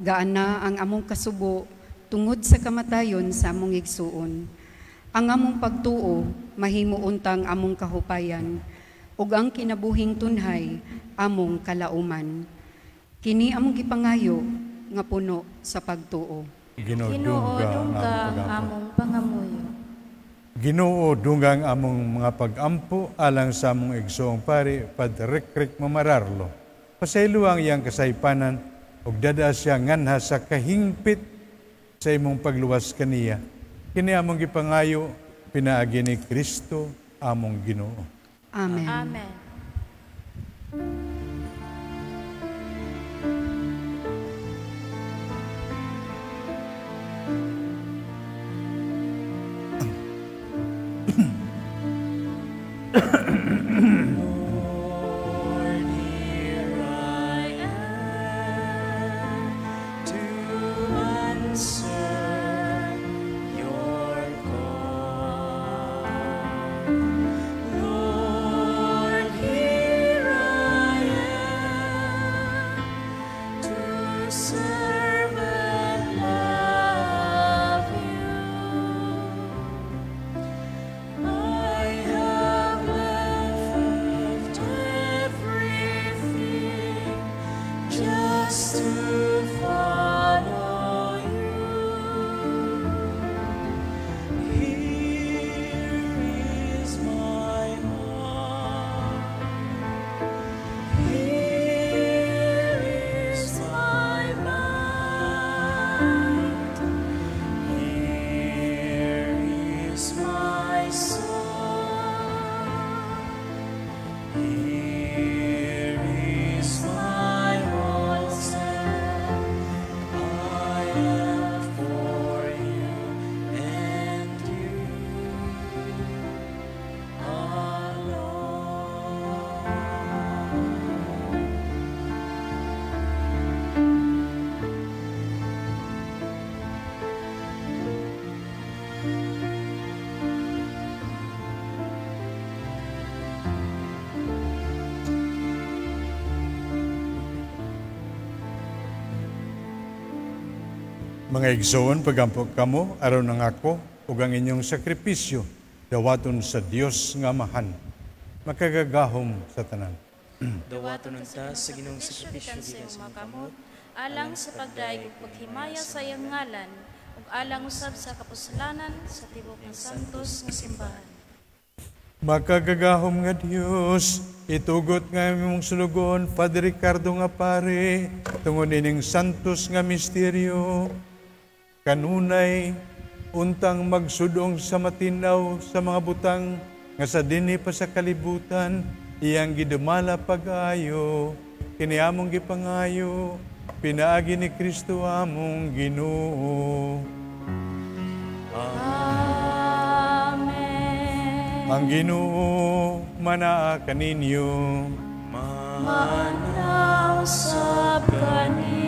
Gaana ang among kasubo tungod sa kamatayon sa among igsuon. Ang among pagtuo mahimo untang among kahupayan ug ang kinabuhing tunhay among kalauman. Kini among gipangayo nga puno sa pagtuo. Ginoo dunggang among pangamuyo. Ginoo dunggang among mga pagampo alang sa among igsoong pari Padre Ricardo Mamararlo. Pasaylo ang iyang kasaypanan ug dadas siya nganha sa kahingpit sa imong pagluwas kaniya. Kini among gipangayo pinaagi ni Kristo among Ginoo. Amen. Amen. Mga igsoon, pagampok kamo, araw ng ako, ug ang inyong sakripisyo, dawaton sa Dios nga Amahan, makagagahom sa tanan. Dawaton unta sa Ginoong sakripisyo diha sa kamot, alang sa pagdaig ug paghimaya sa iyang ngalan, ug alang usab sa kapuslanan sa tibok ng santos nga simbahan. Makagagahom nga Dios, itugot nga imong sulugon, Padre Ricardo nga pare, tungon ining santos nga misteryo. Kanunay, untang magsudong sa matinaw sa mga butang nga sa dinhi pa sa kalibutan, iyang gidumala pag-ayo, kiniamong gipangayo, pinaagi ni Kristo among Ginoo. Amen. Ang Ginoo, manaa kaninyo. Manaw sa kaninyo.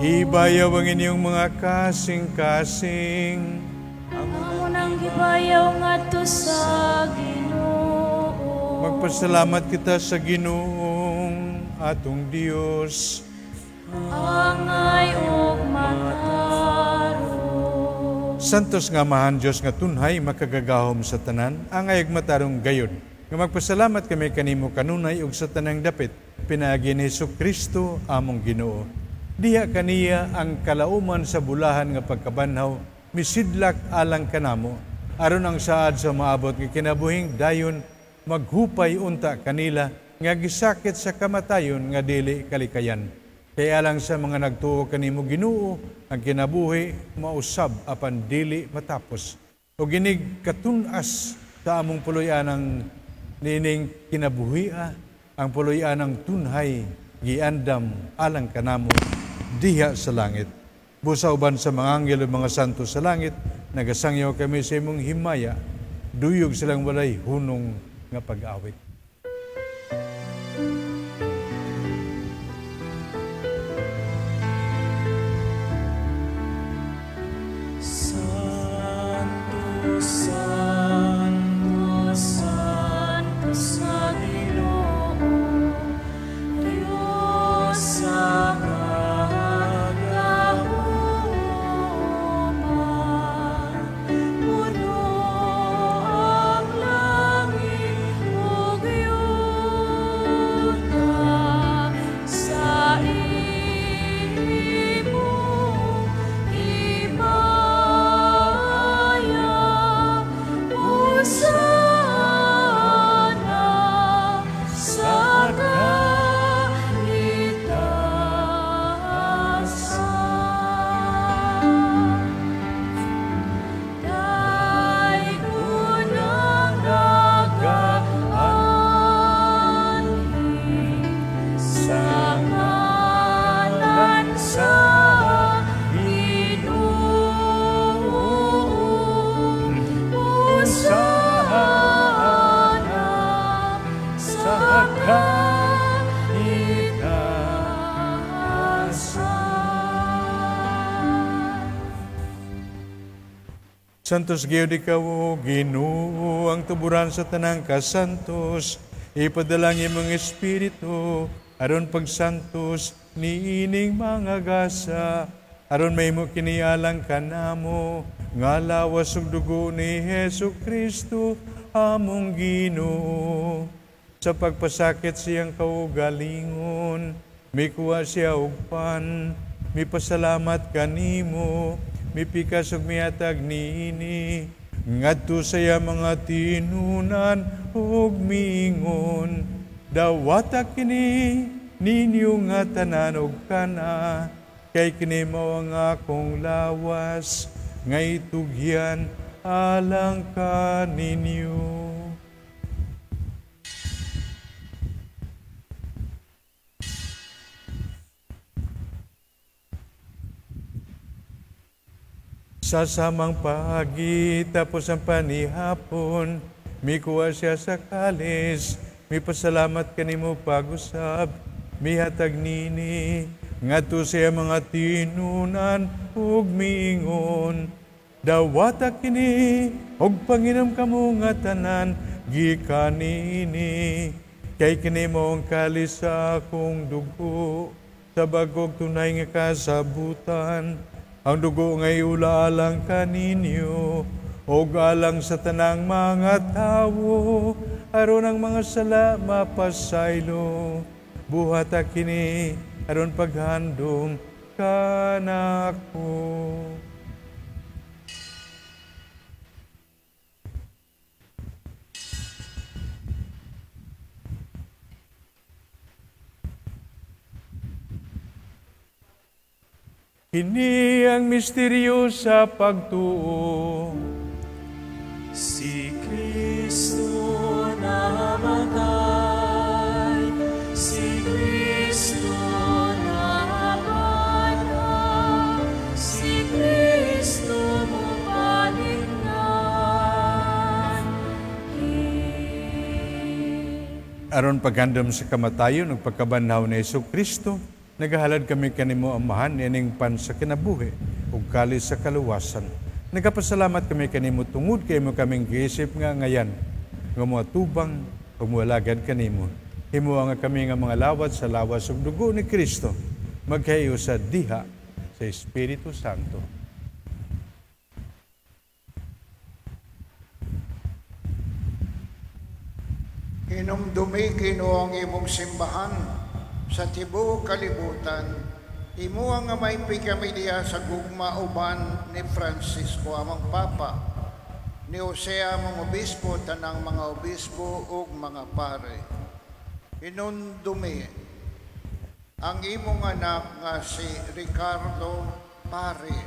Ibayaw ang inyong mga kasing-kasing. Ang unang gibayaw nga to sa Ginoo. Magpasalamat kita sa Ginoong atong Dios. Angay ug matarong. Santos nga Amahan Dios nga tunhay makagagahom sa tanan, angay ug matarong gayod. Nga magpasalamat kami kanimo kanunay ug sa tanang dapit pinaagi ni Hesukristo among Ginoo. Diya kaniya ang kalauman sa bulahan nga pagkabanhaw, misidlak alang kanamo. Aron ang saad sa maabot nga kinabuhing dayon, maghupay unta kanila nga gisakit sa kamatayon nga dili kalikayan. Kaya lang sa mga nagtuo kanimo Ginoo, ang kinabuhi mausab apan dili matapos. O ginig katunas sa among puloy-anang nining kinabuhia, ang puloy-anang tunhay giandam alang kanamo. Diha sa langit. Busa uban sa mga anghel ug mga santo sa langit, nagasangyaw kami sa imong himaya, duyog silang walay hunong nga pag-awit. Sa Santos Gio di Kawo, Ginoo, ang tuburan sa tanang ka, Santos, ipadalangin mga Espiritu, aron pag Santos, niining mga gasa, aron may mo kinialang ka namo, nga lawas ug dugo ni Hesu Kristo, among Ginoo. Sa pagpasakit siyang kaugalingon, may kuha siya og pan, may pasalamat kanimo, may pikas ug miatag niini, ngadto saya mga tinunan ug miingon, dawata kini ninyo nga tanan ug kana, kay kini mao ang akong lawas, nga itugyan alang kaninyo. Sa samang pagi, tapos ang panihapon, mi kuha siya sa kalis, mi pasalamat kanimo pag-usab, mi hatag nini, ngadto siya mga tinunan, ug miingon, dawata kini, ug panginom kamo nga tanan, gikan niini, kay kini mao ang kalis sa akong dugo, sa bagog tunay nga kasabutan, ang dugo ngay ulaalang kaninyo, o galang sa tanang mga tao, aron ang mga sala mapasaylo, buhat akini, aron paghandom kanako. Kini ang misteryo sa pagtuo. Si Kristo namatay, si Kristo namatay, si Kristo mapalignan. Aron paghandom sa kamatayon ug pagkabanhaw ni Hesu Kristo, nagahalad kami kanimo amahan ining pan sa kinabuhi ug kalis sa kaluwasan. Nagapasalamat kami kanimo tungod kay mo kaming giisip nga ngayan nga moatubang ug moalagad kanimo. Himuwa nga kami nga mga lawat sa lawas ug dugo ni Kristo, magkayo sa diha sa Espiritu Santo. Kinumdumi Ginoo ang imong simbahan sa tibuok kalibutan, imuha nga maaypi kami diha sa gugma uban ni Francisco amang Papa, ni Jose amang obispo, tanang mga obispo ug mga pare. Inundumi ang imong anak nga si Ricardo Pare,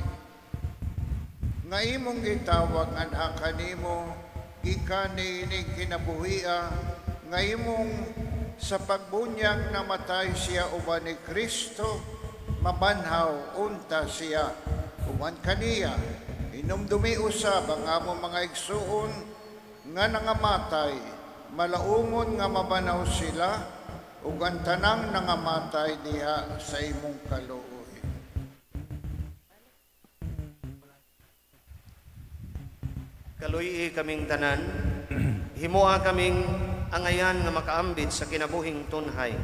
nga imong gitawag anha kanimo, gikan niining kinabuhia, nga imong sa pagbunyag namatay siya uban ni Kristo, mabanhaw unta siya uban kaniya. Inumdumi usab ang among mga igsuon nga nangamatay, malaumon nga mabanhaw sila ug ang tanang nangamatay diha sa imong kaluoy. Kaluy kaming tanan, himoa kaming angayan nga makaambit sa kinabuhing tunhay.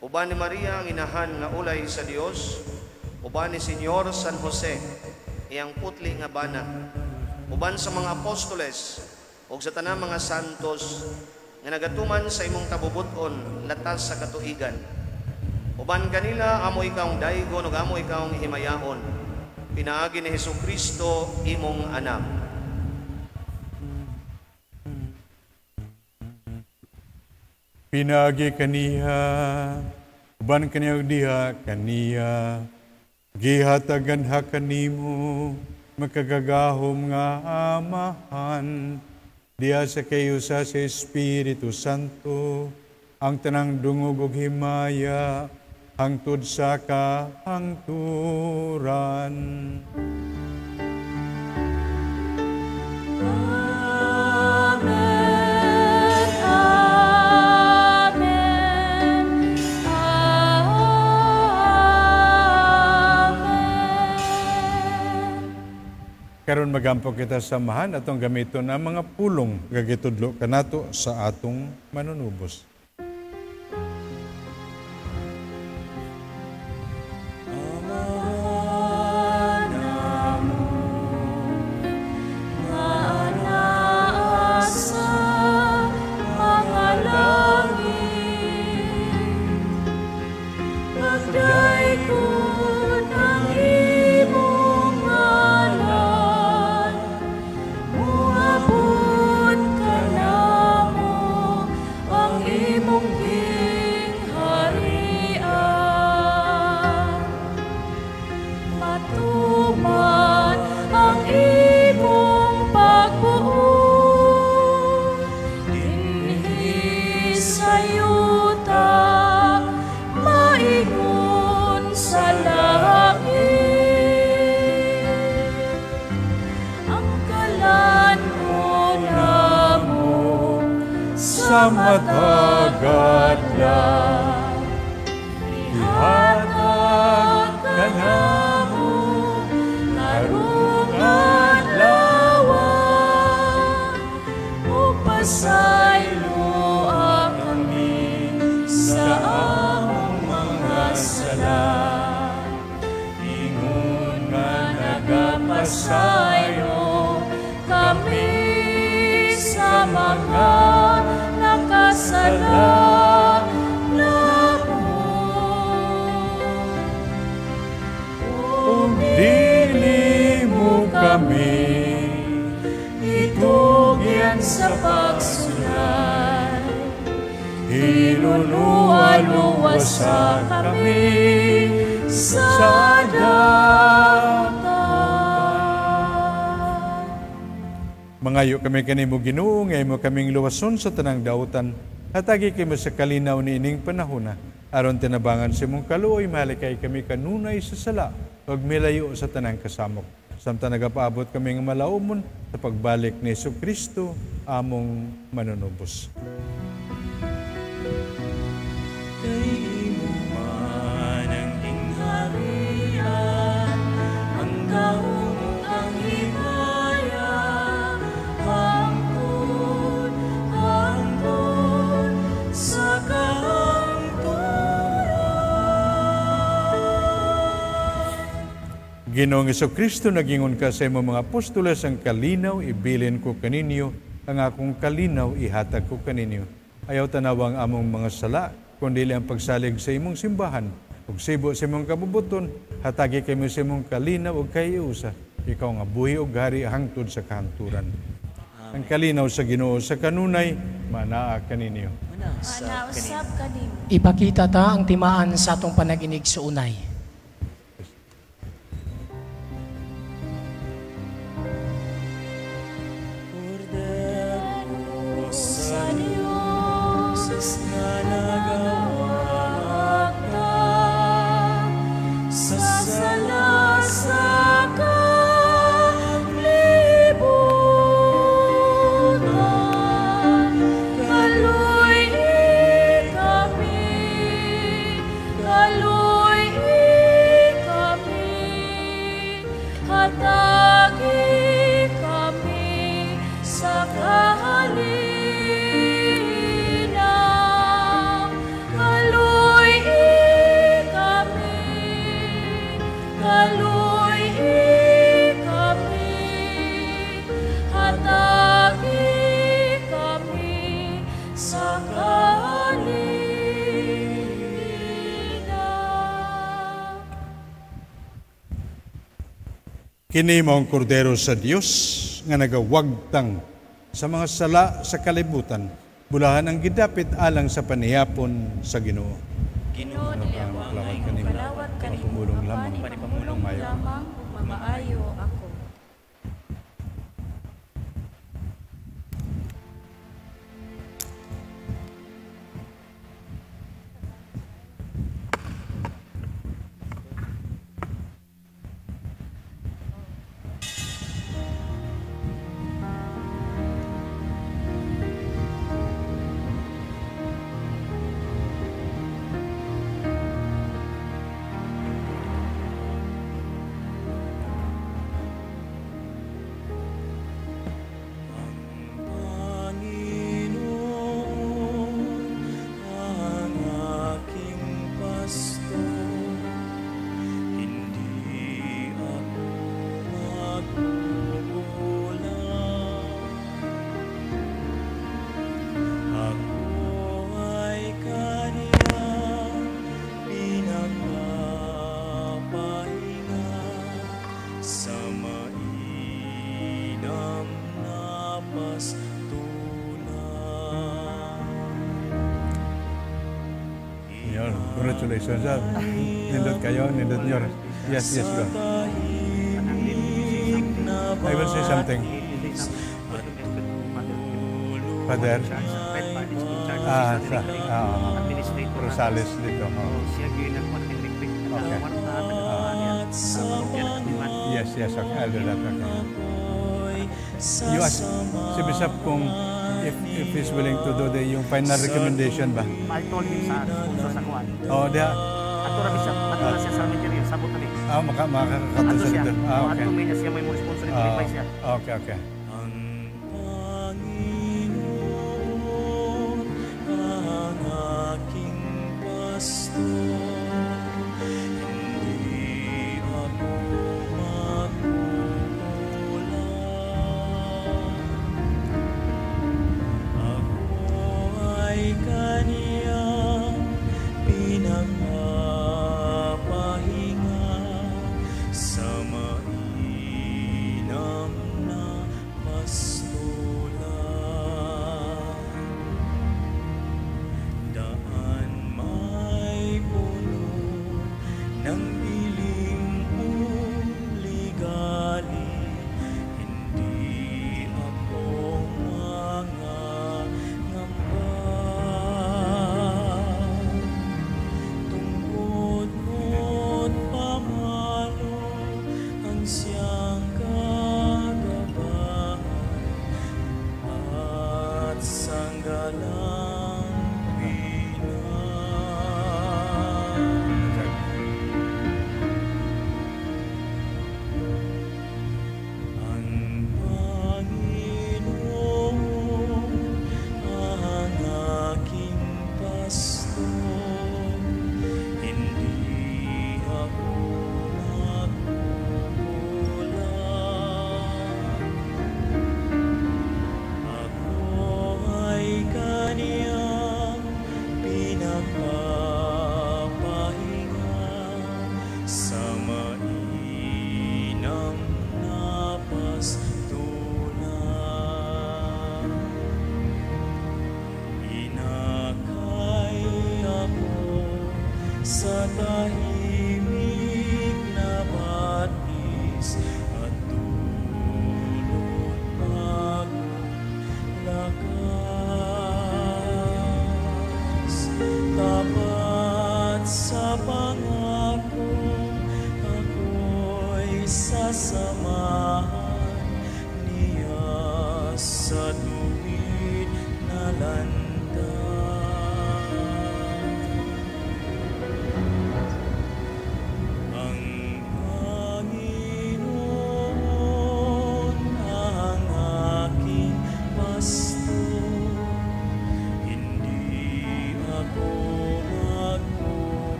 Uban ni Maria ang inahan nga ulay sa Dios, uban ni Señor San Jose, iyang putli nga bana, uban sa mga apostoles ug sa tanang mga santos nga nagatuman sa imong tabubuton latas sa katuigan. Uban kanila amo ikaw ang daigon ug amo ikaw ang himayaon. Pinaagi ni Hesukristo imong anak. Pinagi kaniya, uban kaniyang diha kaniya, gihatagan ha kanimo, makagagahom nga amahan, diha sa kayo sa si Espiritu Santo, ang tanang dungog ug himaya, hangtod sa kahangturan. Amen. Karon magampo kita samahan atong gamiton ang mga pulong gagitudlo kanato sa atong manunubos. Mangayo kami kanimo Ginoo, ngayon mo kaming luwason sa tanang dautan, hatagi kami sa kalinaw ni ining panahuna. Aron tinabangan si mong kaluoy, mahalikay kami kanunay sa sala, huwag milayo sa tanang kasamok. Samta nagapaabot kami ng malaumon sa pagbalik ni Hesus Kristo, among manunubos. Ginoong Jesucristo, nagingon ka sa imong mga apostoles, ang kalinaw ibilin ko kaninyo, ang akong kalinaw ihatag ko kaninyo. Ayaw tanawang among mga sala, kundili ang pagsalig sa imong simbahan. Ug sibo sa imong kabubuton, hatagi kami sa imong kalinaw ug kayusa. Ikaw nga buhi ug hari hangtod sa kahanturan. Amen. Ang kalinaw sa Ginoo sa kanunay, manaa kaninyo. Manaa usab kaninyo. Ipakita ta ang timaan sa atong panaginig sa unay. Kini mao ang kordero sa Dios nga nagawagtang sa mga sala sa kalibutan, bulahan ang gidapit alang sa paniyapon sa Ginoo. Ginoo niya ang kalawat kanimo, pumulong lamang panipamulong lamang mamaayo ako. Congratulations, sir. Nindot kayo, nindot nyo. Yes, yes, sir. I will say something. Father? Ah, sir. Ah, Rosales dito. Okay. Yes, yes, okay. I'll do that. Okay. You ask si Bishop kung if, if he's willing to do the yung final recommendation ba? I told him sa sakuan. Oh, dia? Ato na Bishop, matulang siya sa material, sa butalik. Ah, makakakatusan ito. Ah, okay. Ato niya siya, may mo sponsor ito, reply siya. Okay, okay.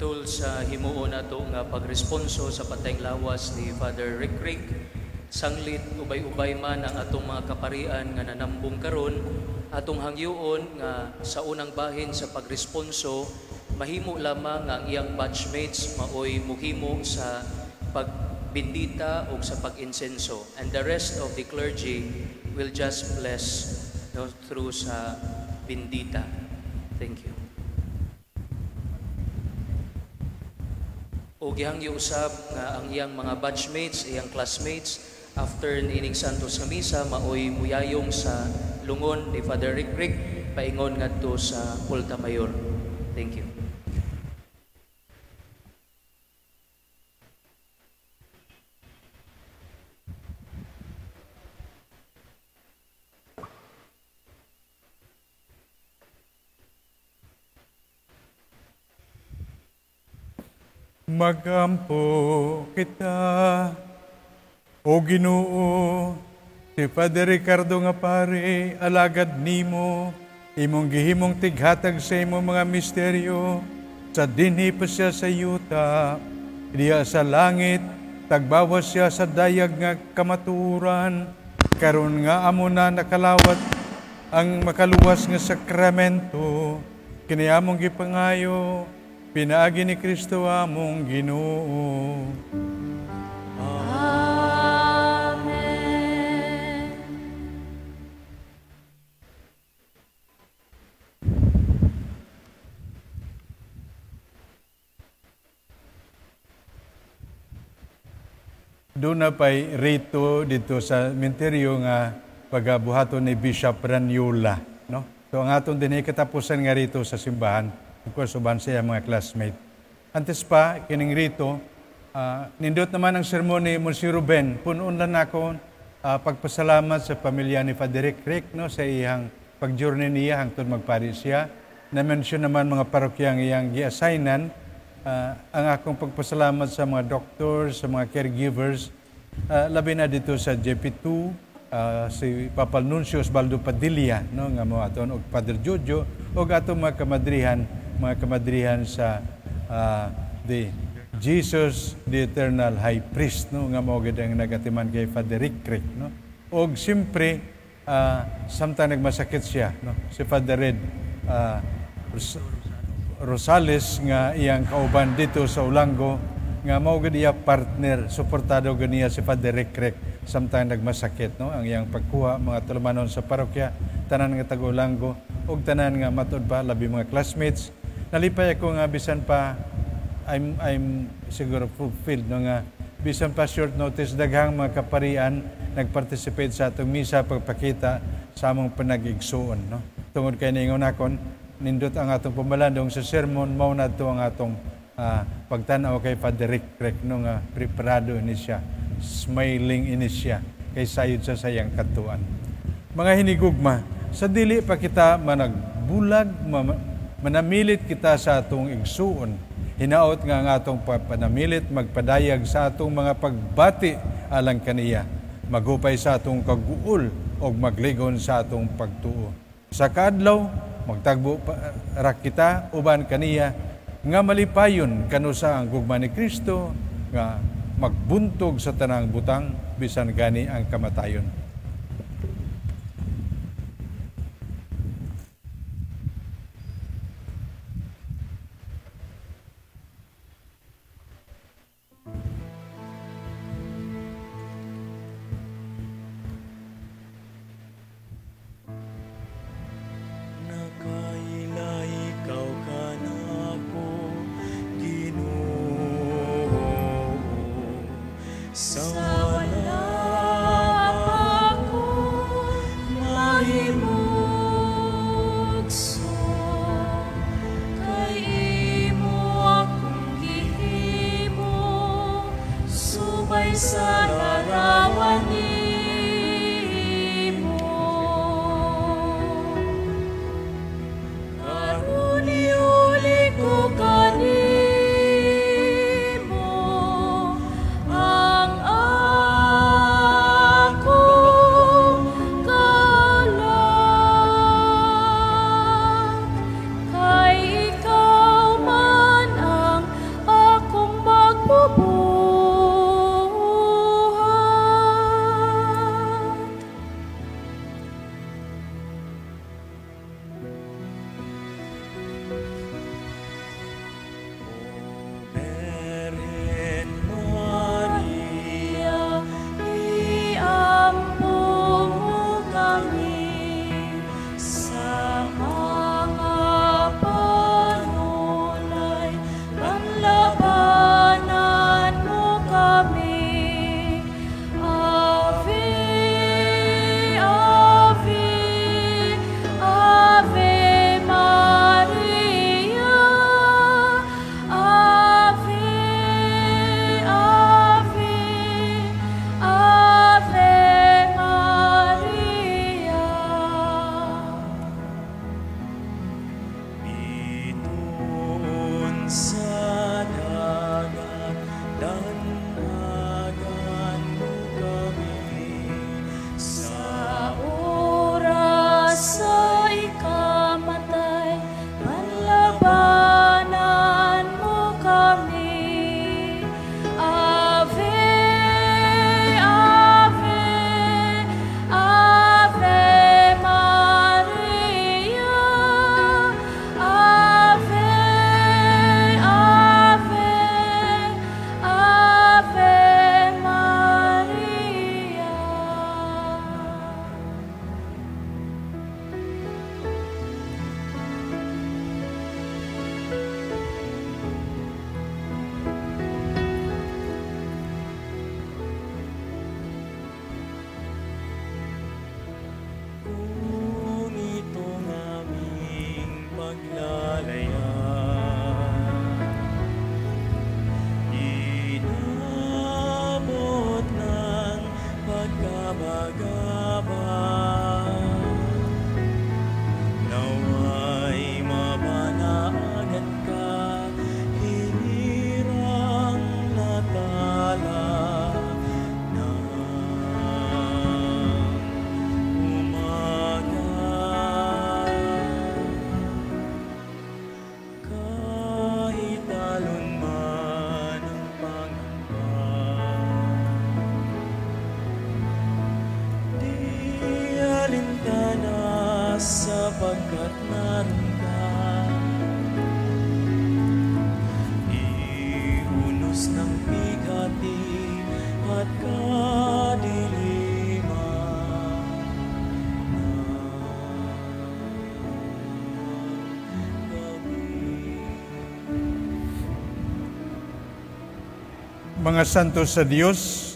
Tul sa himuon nato nga pagresponso sa patayng lawas ni Father Rick Rick, sanglit ubay-ubay man ang atong mga kaparian nga nanambong karon, atong hangyoon nga sa unang bahin sa pagresponso, mahimo lamang ang iyang batchmates maoy muhimo sa pagbindita o sa paginsenso. And the rest of the clergy will just bless no, through sa bindita. Thank you. O gihangyo usab nga ang iyang mga batchmates, iyang classmates, after nining Santos sa misa, maoy muyayong sa lungon ni Father Rick Rick, paingon nga to sa Pulta Mayor. Thank you. Magampo kita, o Ginoo, si Padre Ricardo nga pare, alagad nimo, imong gihimong tighatag sa imong mga misteryo, sa dinhi pa siya sa yuta, diya sa langit, tagbawa siya sa dayag nga kamaturan, karon nga amo na nakalawat ang makaluwas nga sakramento, kiniamong gipangayo, pinaagi ni Kristo among Ginoo. Amen. Doon na pa'y rito dito sa minteryo nga pagabuhato ni Bishop Rañola, no? So ang aton din ay katapusan nga rito sa simbahan. Of course, uban siya mga classmate. Antes pa, kining rito, uh, nindot naman ang sermon ni Monsignor Ruben. Punoon lang ako uh, pagpasalamat sa pamilya ni Father Rick Rick, no, sa iyang pag-journey niya hangtod magpari siya. Na-mention naman mga parokyang iyang gi-assignan. Uh, ang akong pagpasalamat sa mga doctors, sa mga caregivers, uh, labi na dito sa J P two, uh, si Papa Nuncio Osvaldo Padilla, no, nga mo aton, o Father Jojo, o atong mga kamadrihan, mga kamadrihan sa uh, the Jesus the Eternal High Priest, no, nga maugad ang nagatiman kay Father Rick Rick, no, o siyempre uh, samtang nagmasakit siya, no, si Father Red uh, Ros Rosales nga iyang kauban dito sa Ulango, nga maugad iya partner suportado ganiya si Father Rick Rick samtang nagmasakit, no, ang iyang pagkuha mga tulumanon sa parokya tanan nga taga Ulango og tanan nga matud pa labi mga classmates. Nalipay ako nga bisan pa I'm I'm siguro fulfilled, no, nga bisan pa short notice daghang mga kaparian nagparticipate sa atong misa pagpakita sa among panagigsuon, no. Tungod kay ningon akon nindot ang atong pamalandong sa sermon mao nato ang atong uh, pagtan-aw kay Father Rick Rick, no, nga preparado ini siya, smiling ini siya kay sayod sa sayang katuan. Mga hinigugma, sa dili pa kita managbulag mama, manamilit kita sa atong igsuon. Hinaot nga ang atong panamilit magpadayag sa atong mga pagbati alang kaniya, magupay sa atong kaguol o magligon sa atong pagtuo. Sa kaadlaw, magtagbo pa ra kita uban kaniya nga malipayon kanusa ang gugma ni Kristo nga magbuntog sa tanang butang bisan gani ang kamatayon. Sa walang sangat merenggang. Ihunus ng bigati at kadiliman ng gabi. Mga santo sa Diyos,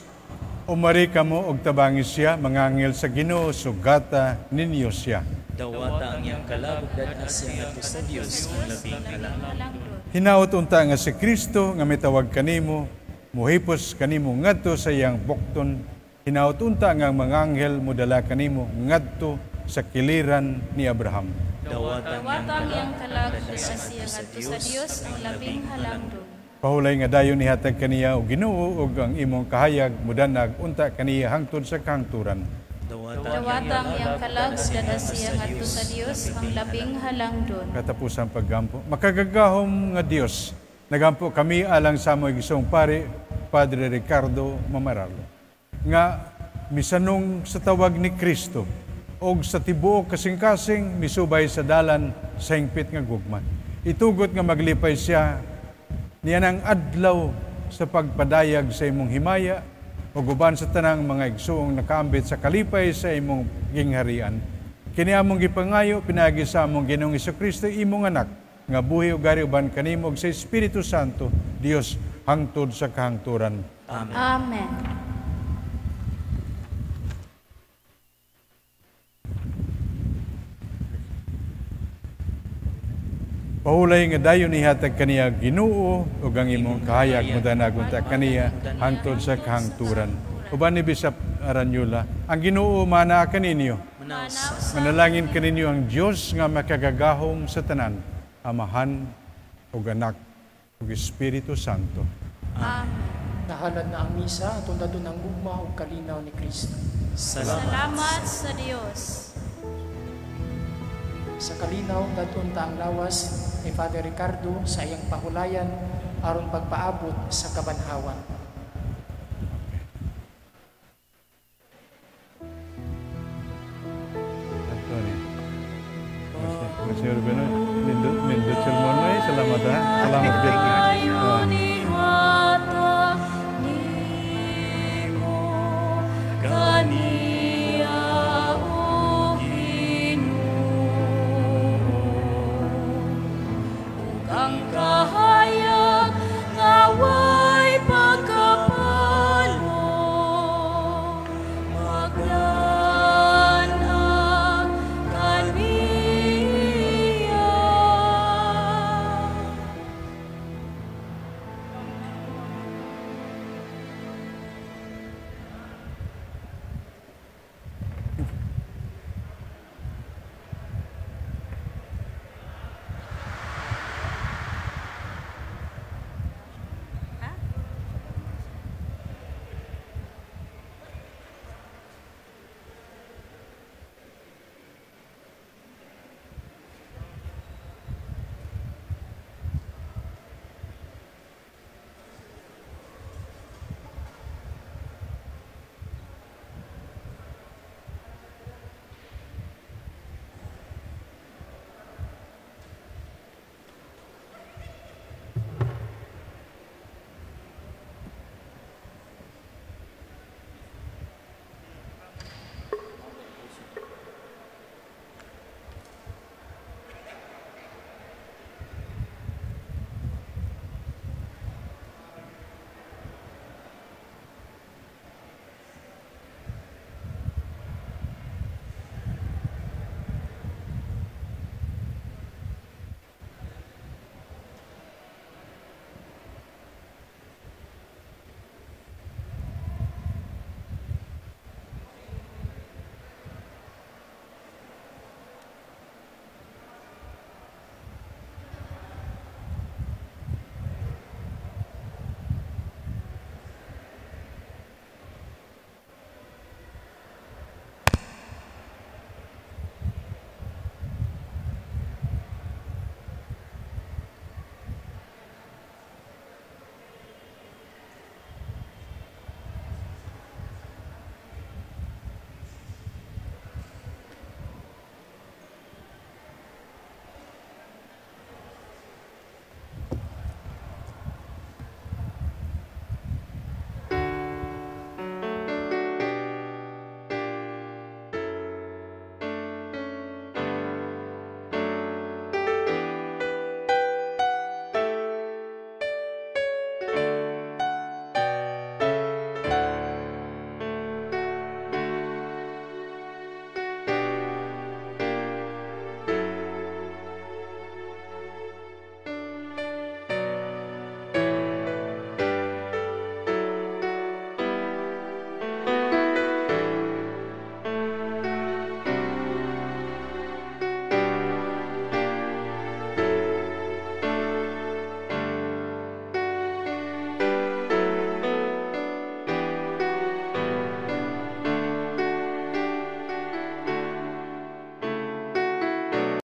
umari kamo og tabangi siya, mangangil sa Ginoo, sugata ninyo siya. Dawata ang iyang kalabog dadas siya ngadto sa Dios ang labing kalanglan. Hinaut unta nga si Kristo nga mitawag kanimo, muhipos kanimo ngadto sa iyang bukton. Hinaut unta nga manganghel mudala kanimo ngadto sa kiliran ni Abraham. Dawata ang iyang kalabog dadas siya ngadto sa Dios ang labing kalanglan. Pahulay nga dayon nihatag kaniya og Ginoo og ang imong kahayag mudanag unta kaniya hangtod sa kangturan. Dawata ang iyang kalagod dadas siya ngadto sa Dios ang labing halangdon. Katapusang paggampo. Makagagahom nga Dios, nagampo kami alang sa among gisong pare Padre Ricardo Mamararlo, nga misanong sa tawag ni Kristo og sa tibuok kasing-kasing misubay sa dalan sa hingpit nga gugman. Itugot nga maglipay siya niyan ang adlaw sa pagpadayag sa imong himaya o guban sa tanang mga igsuong nakaambit sa kalipay sa imong gingharian. Kini among gipangayo, pinagi sa among Ginoong Jesucristo, imong anak, nga buhi o gariban kanimo og sa Espiritu Santo, Dios, hangtod sa kahangturan. Amen. Amen. Pahulay nga dayon nihatag kaniya Ginoo ug ang imong kahayag mudanag unta kaniya hangtod sa kahangturan. Uban ni Bishop Rañola, ang Ginoo mana kaninyo. Manalangin kaninyo ang Dios nga makagagahom sa tanan, Amahan ug Anak ug Espiritu Santo. Amen. Nahalad na ang misa atong dadun ang gugma ug kalinaw ni Kristo. Salamat. Salamat sa Dios. Sa kalinaw dadun ta ang lawas ni Father Ricardo sa iyang pahulayan aron pagpaabot sa kabanhawan. Pastor Benoy, Mendo Mendo Salmonay, salamat ha. Salamat din.